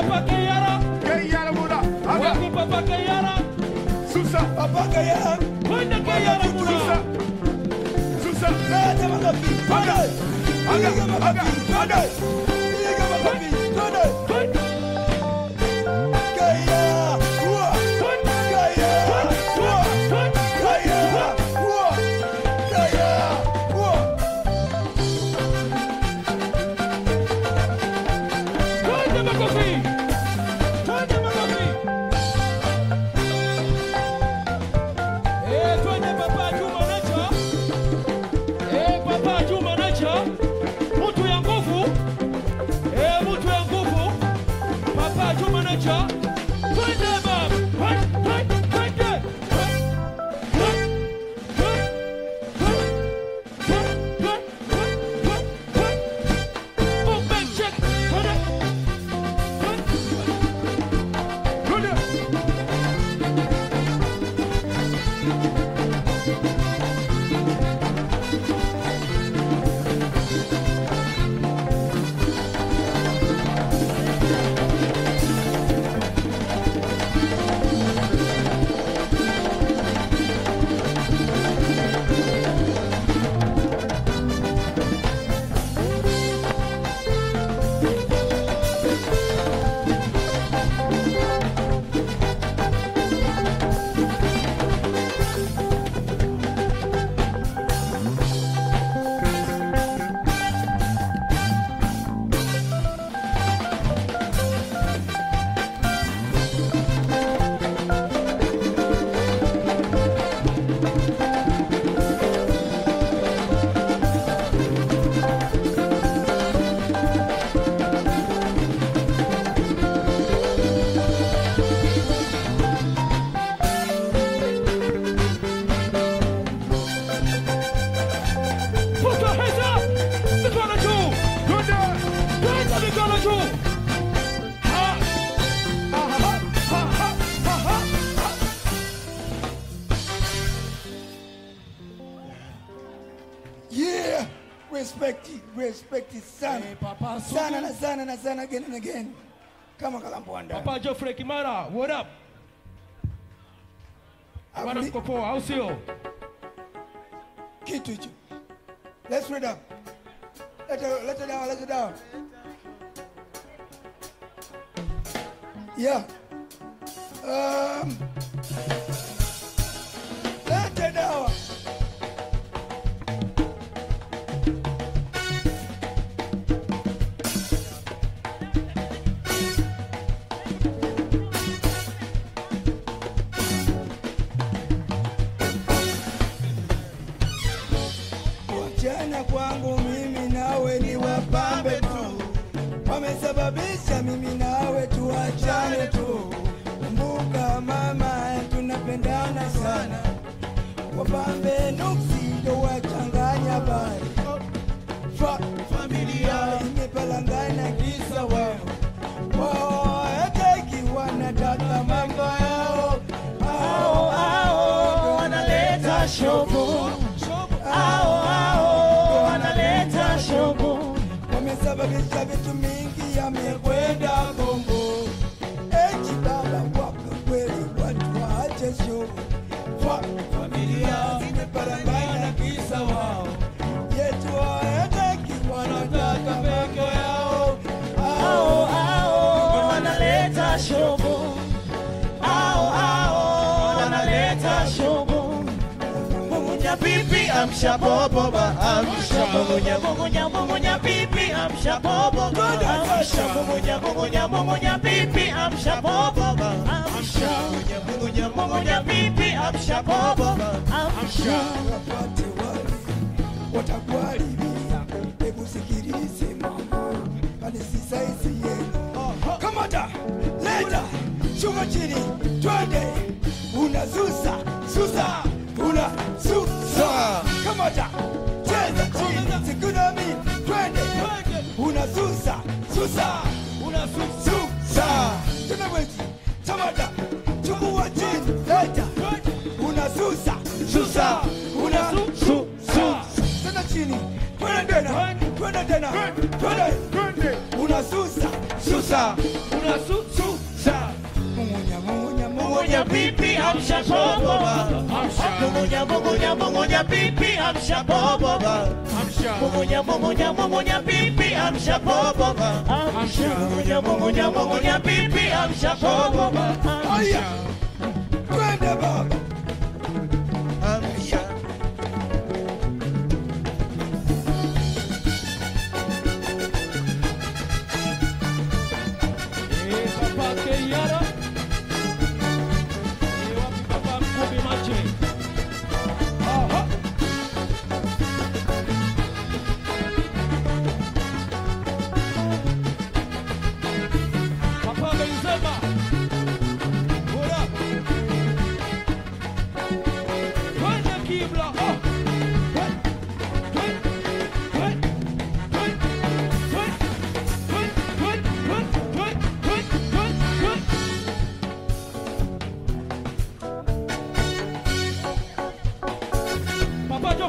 Papa Kayara, Kayara Mula, Abaku Papa Kayara, Susa, Papa Kayara, Wanda Kayara Mula, Susa, Adamada, Adai, Adamada, Adai, Adamada, Adai, Adai. Sana, sana, again and again. Come on, Kalampwanda. Papa Geoffrey Kimara, what up? Madam Kopo, how's you? Kituchu. Let's read up. Let her, let her down, let her down. Yeah. Um. Let her down. Sababisha mimi nawe tuachane tu. Kumbuka mama, tunapendana sana. Wapambe nuksi do wachanganya bai. Fa familia imepalangana kisa wao. Wao hataki wanataka mambo yao. Ao ao wanaleta shobu. Ao ao wanaleta shobu. Wamesababisha vitu mingi. Yamekwenda Kongo, eti baba wako kweli watu waache show. Kwa familia zimeparangana kisa wao, yetu hawataki wanataka peke yao. Ao ao wanaleta show, ao ao wanaleta show. Mungunya pipi amsha bobo ba amsha mungunya mungunya mungunya pipi amsha bobo ba amsha mungunya mungunya mungunya pipi amsha bobo ba amsha mungunya mungunya pipi amsha bobo ba amsha. Wapati wali watakuharibia ebusikirize mambo kanisaizi yenu kamata leta chuma chini twende unazusa zusa Una, two, sir. Come on, Jack. Tell the truth. It's good on me. Twenty. Una, two, sir. Two, sir. Una, two, two, sir. Turn away. Tamada. Chubuachin. Later. Una, two, sir. Two, sir. Una, two, two, sir. Turn the chini. Twenty. Twenty. Twenty. Twenty. Una, two, sir. Two, sir. Una, two. hamsha boboba, mumonya mumonya mumonya pipi hamsha boboba, mumonya mumonya mumonya pipi hamsha boboba, mumonya mumonya mumonya pipi hamsha boboba. Aya, grandaba, hamsha. I'm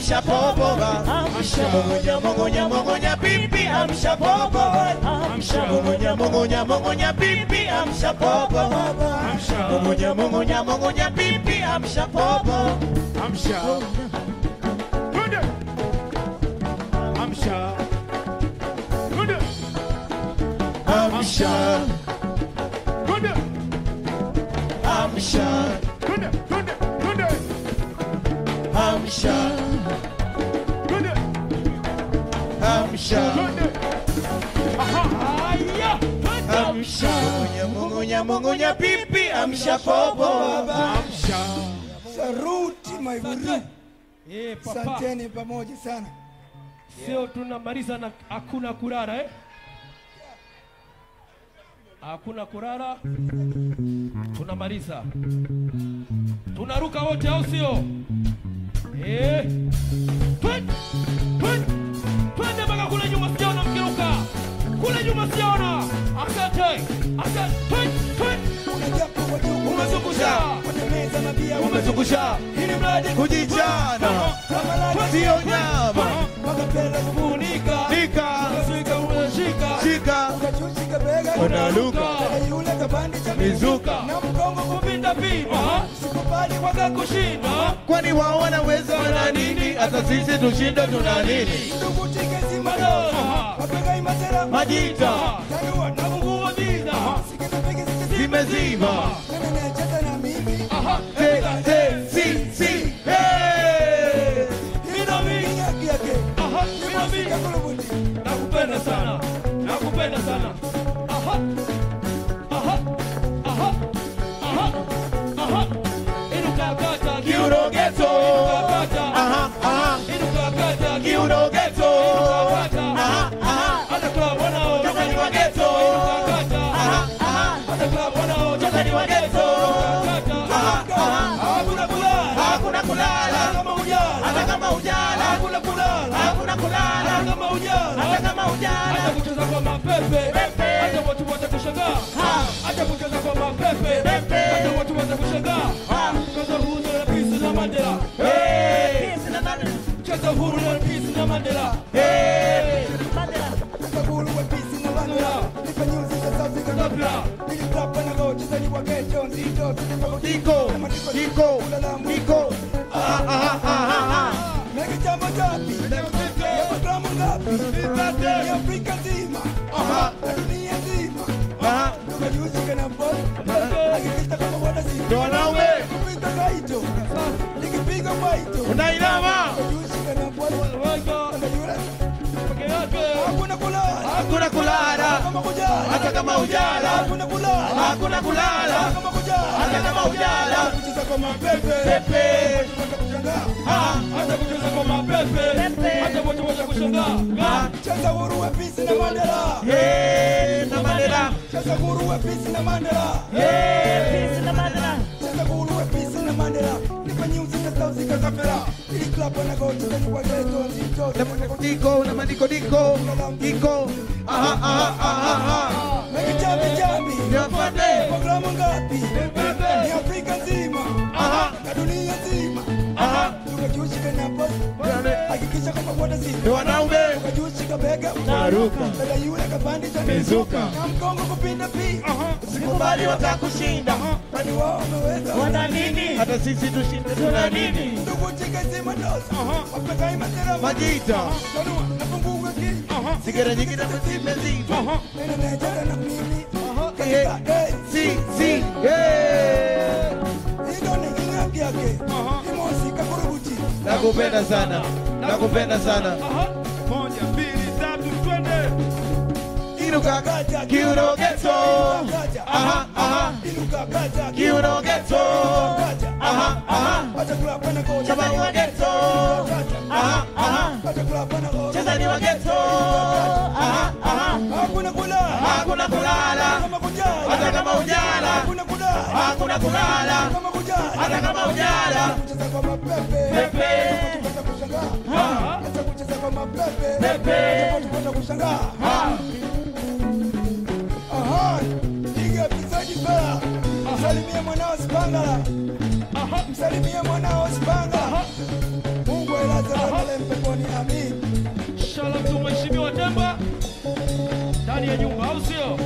sure. I'm sure. I'm sure. I'm sure. I'm sure. I'm sure. I'm sure. Mungunya pipi amsha popo amsha. Saruti maiguru. Eh papa. Asanteni pamoja sana. Sio tunamaliza na hakuna kurara eh? Hakuna kurara. Tunamaliza. Tunaruka wote au sio? Eh. Twin. Twin. Twende baka kule nyuma sijaona mkiruka. Kule nyuma sijaona. Asante. Asante. Twin. Twin. Umezungusha, watemeza na bia umezungusha, hili mradi kujichana, kama laki sio nyama, wakapenda kufunika, nika, ukasuika unashika, shika, ukachushika bega, unaluka, na yule kabandi cha mizuka, na mgongo kupinda pinda, sikupali wakakushinda, kwani wao wanaweza wana nini, hata sisi tushinda tuna nini, tukutike zimbalo, wapegai matera majita, tanua na mungu wa biza, Zimeziba Aha Te Te Si Si Hey Minami Aha Minami Nakupenda sana Nakupenda sana Aha Aha Aha Aha Aha Inukakata Kiurogeto Inukakata Aha Aha Inukakata Kiurogeto Inukakata Aha Aha Atakuwa mwana o Kata ni wageto Inukakata Aha Hey! Nico, Nico, Nico, ah ah ah ah. Make it jump and jump, jump and jump, jump and jump. Africa team, ah, Tanzania team, ah. Look at you, you can afford. Like it's the kind of water team. Don't know it. It's the guy too. Like it's big and white too. Unai nama. You can afford. Hakuna kulala, hakuna kulala. Hata kama hujala, hakuna kulala, hakuna kulala. Hata kama hujala kucheza kwa mapepe pepe tunataka kushangaa ah hata kucheza kwa mapepe pepe hata wote wote kushangaa cheza huru wepesi na Mandela eh na Mandela cheza huru wepesi na Mandela eh wepesi na Mandela cheza huru wepesi na Mandela nifanyie usika sauti kaka pera ili club na go to the wageto ndio ndio diko na mandiko diko diko aha aha aha aha make it jump jump ndio pate programu ngapi ni Afrika nzima na dunia nzima tumejushika na boss hakikisha kama kwa dasi ni wanaume tumejushika bega utaruka bila yule kapandisha mizuka na mgongo kupinda pia usikubali watakushinda kwani wao wameweza wana nini hata sisi tushinde tuna nini tukutika nzima dosa wapakai matera majita tanua na punguza kile sigara nyingi na mzimezi ndio ndio na mimi Hey, see, see, hey. Nakupenda sana, nakupenda sana. Moja, mbili, tatu, twende. Inuka kaja, kiuno ghetto. Aha, aha. Inuka kaja, kiuno ghetto. Aha, aha. Watakula pana kwa chabani wa ghetto. Aha, aha. Watakula pana kwa chazani wa ghetto. Aha, aha. Hakuna kula, hakuna kulala. Hata kama ujala hakuna kulala hata kama ujala kucheza kwa mapepe pepe kucheza kushangaa ha kucheza kwa mapepe pepe kucheza kushangaa ha aha piga pisaji bala salimia mwanao Spangala aha salimia mwanao Spangala Mungu elaza wale mpeponi amin shalom tumheshimiwa Demba ndani ya nyumba au sio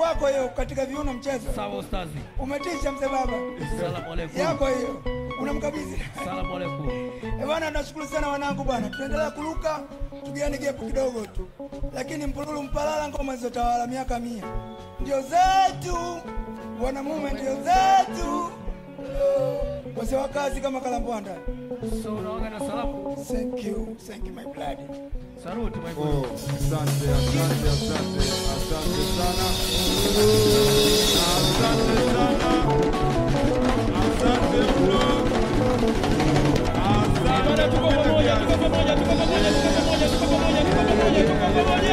Yako hiyo katika viuno mchezo. Sawa ustazi. Umetisha mzee baba. Asalamu alaykum. Yako hiyo. Unamkabidhi. Asalamu alaykum. Eh bwana nashukuru sana wanangu bwana. Tuendelea kuruka, tugiane gepo kidogo tu. Lakini mpululu mpalala ngoma zilizotawala miaka mia. Ndio zetu. Bwana mume ndio zetu. Wase wa kazi kama kalambwanda. So unaoga na salamu. Thank you. Thank you my blood. Saluti my boy. Oh, asante, asante, asante, asante sana. Asante sana. Asante bro. Asante tuko pamoja, tuko pamoja, tuko pamoja, tuko pamoja, tuko pamoja, tuko pamoja, tuko pamoja. Tuko pamoja.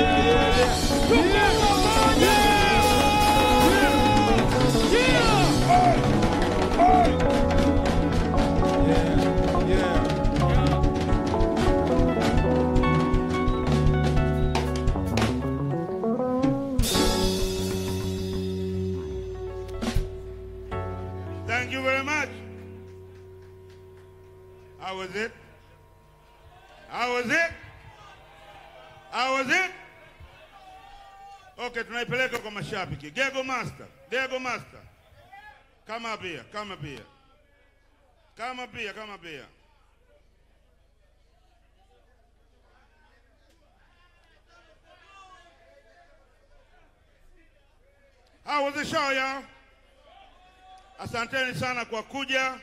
Yeah. Yeah. Yeah. Thank you very much. How was it? How was it? How was it? Okay, tunaipeleka kwa mashabiki. Gego master, Gego master. Come up here, come up here. Come up here, come up here. How was the show, y'all? Asanteni sana kwa kuja.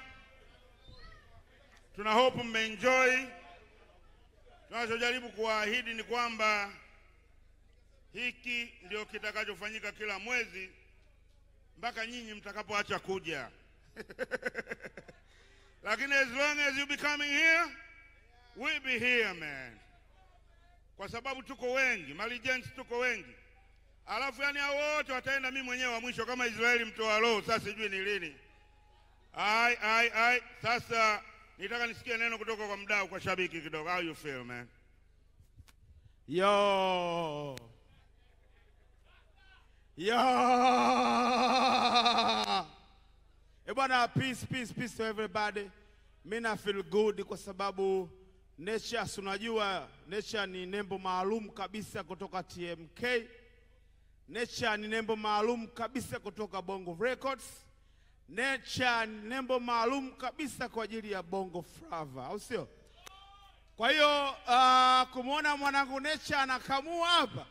Tuna hope mmeenjoy. Tunachojaribu kuahidi ni kwamba hiki ndio kitakachofanyika kila mwezi mpaka nyinyi mtakapoacha kuja. Lakini as long as you be coming here, we'll be here man. Kwa sababu tuko wengi, Maligence tuko wengi. Alafu yani hao wote wataenda mimi mwenyewe wa mwisho kama Israeli mtoa roho sasa sijui ni lini. Ai ai ai sasa nitaka nisikie neno kutoka kwa mdau kwa shabiki kidogo. How you feel man? Yo. Yo. Eh bwana peace peace peace to everybody. Mimi na feel good kwa sababu nature tunajua nature ni nembo maalum kabisa kutoka T M K. Nature ni nembo maalum kabisa kutoka Bongo Records. Nature ni nembo maalum kabisa kwa ajili ya Bongo Flava, au sio? Kwa hiyo uh, kumuona mwanangu Nature anakamua hapa.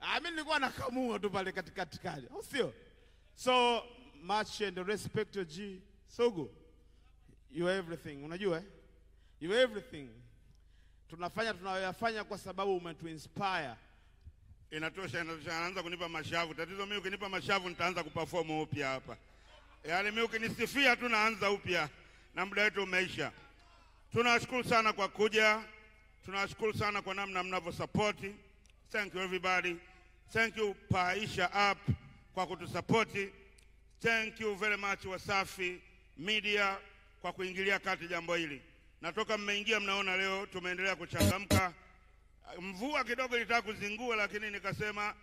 Ah mimi nilikuwa nakamua tu pale katikati kale, au sio? So much and respect to G Sogo. you are everything. Unajua eh? You are everything. Tunafanya tunayafanya kwa sababu umetuinspire. Inatosha, inatosha, anza kunipa mashavu. Tatizo mimi ukinipa mashavu nitaanza kuperform upya hapa. Yaani mimi ukinisifia tu naanza upya na muda wetu umeisha. Tunashukuru sana kwa kuja. Tunashukuru sana kwa namna mnavyo support. Thank you everybody. Thank you Paisha App kwa kutusupport. Thank you very much Wasafi Media kwa kuingilia kati jambo hili. Natoka mmeingia mnaona leo tumeendelea kuchangamka. Mvua kidogo ilitaka kuzingua lakini nikasema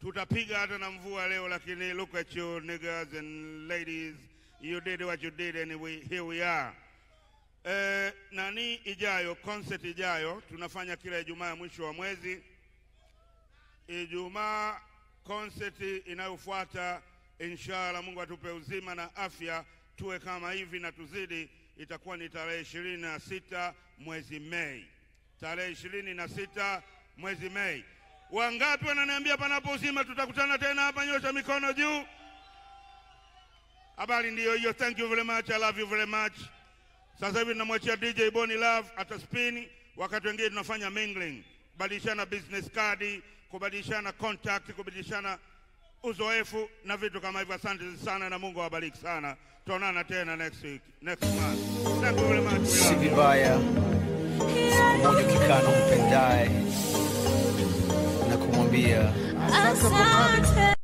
tutapiga hata na mvua leo, lakini look at you niggas and ladies, you did what you did and we, here we are. Eh, nani ijayo, concert ijayo tunafanya kila Ijumaa mwisho wa mwezi. Ijumaa concert inayofuata inshallah Mungu atupe uzima na afya tuwe kama hivi na tuzidi, itakuwa ni tarehe ishirini na sita mwezi Mei. Tarehe ishirini na sita mwezi Mei. Wangapi wananiambia panapo uzima tutakutana tena hapa? Nyosha mikono juu. Habari ndio hiyo. Thank you very much. I love you very much. Sasa hivi tunamwachia D J Bonnie Love ataspin, wakati wengine tunafanya mingling, kubadilishana business card, kubadilishana contact, kubadilishana uzoefu na vitu kama hivyo. Asante sana na Mungu awabariki sana. Tutaonana tena next week, next month. Thank you very much. Si vibaya mmoja kikano mpendaye na kumwambia asante.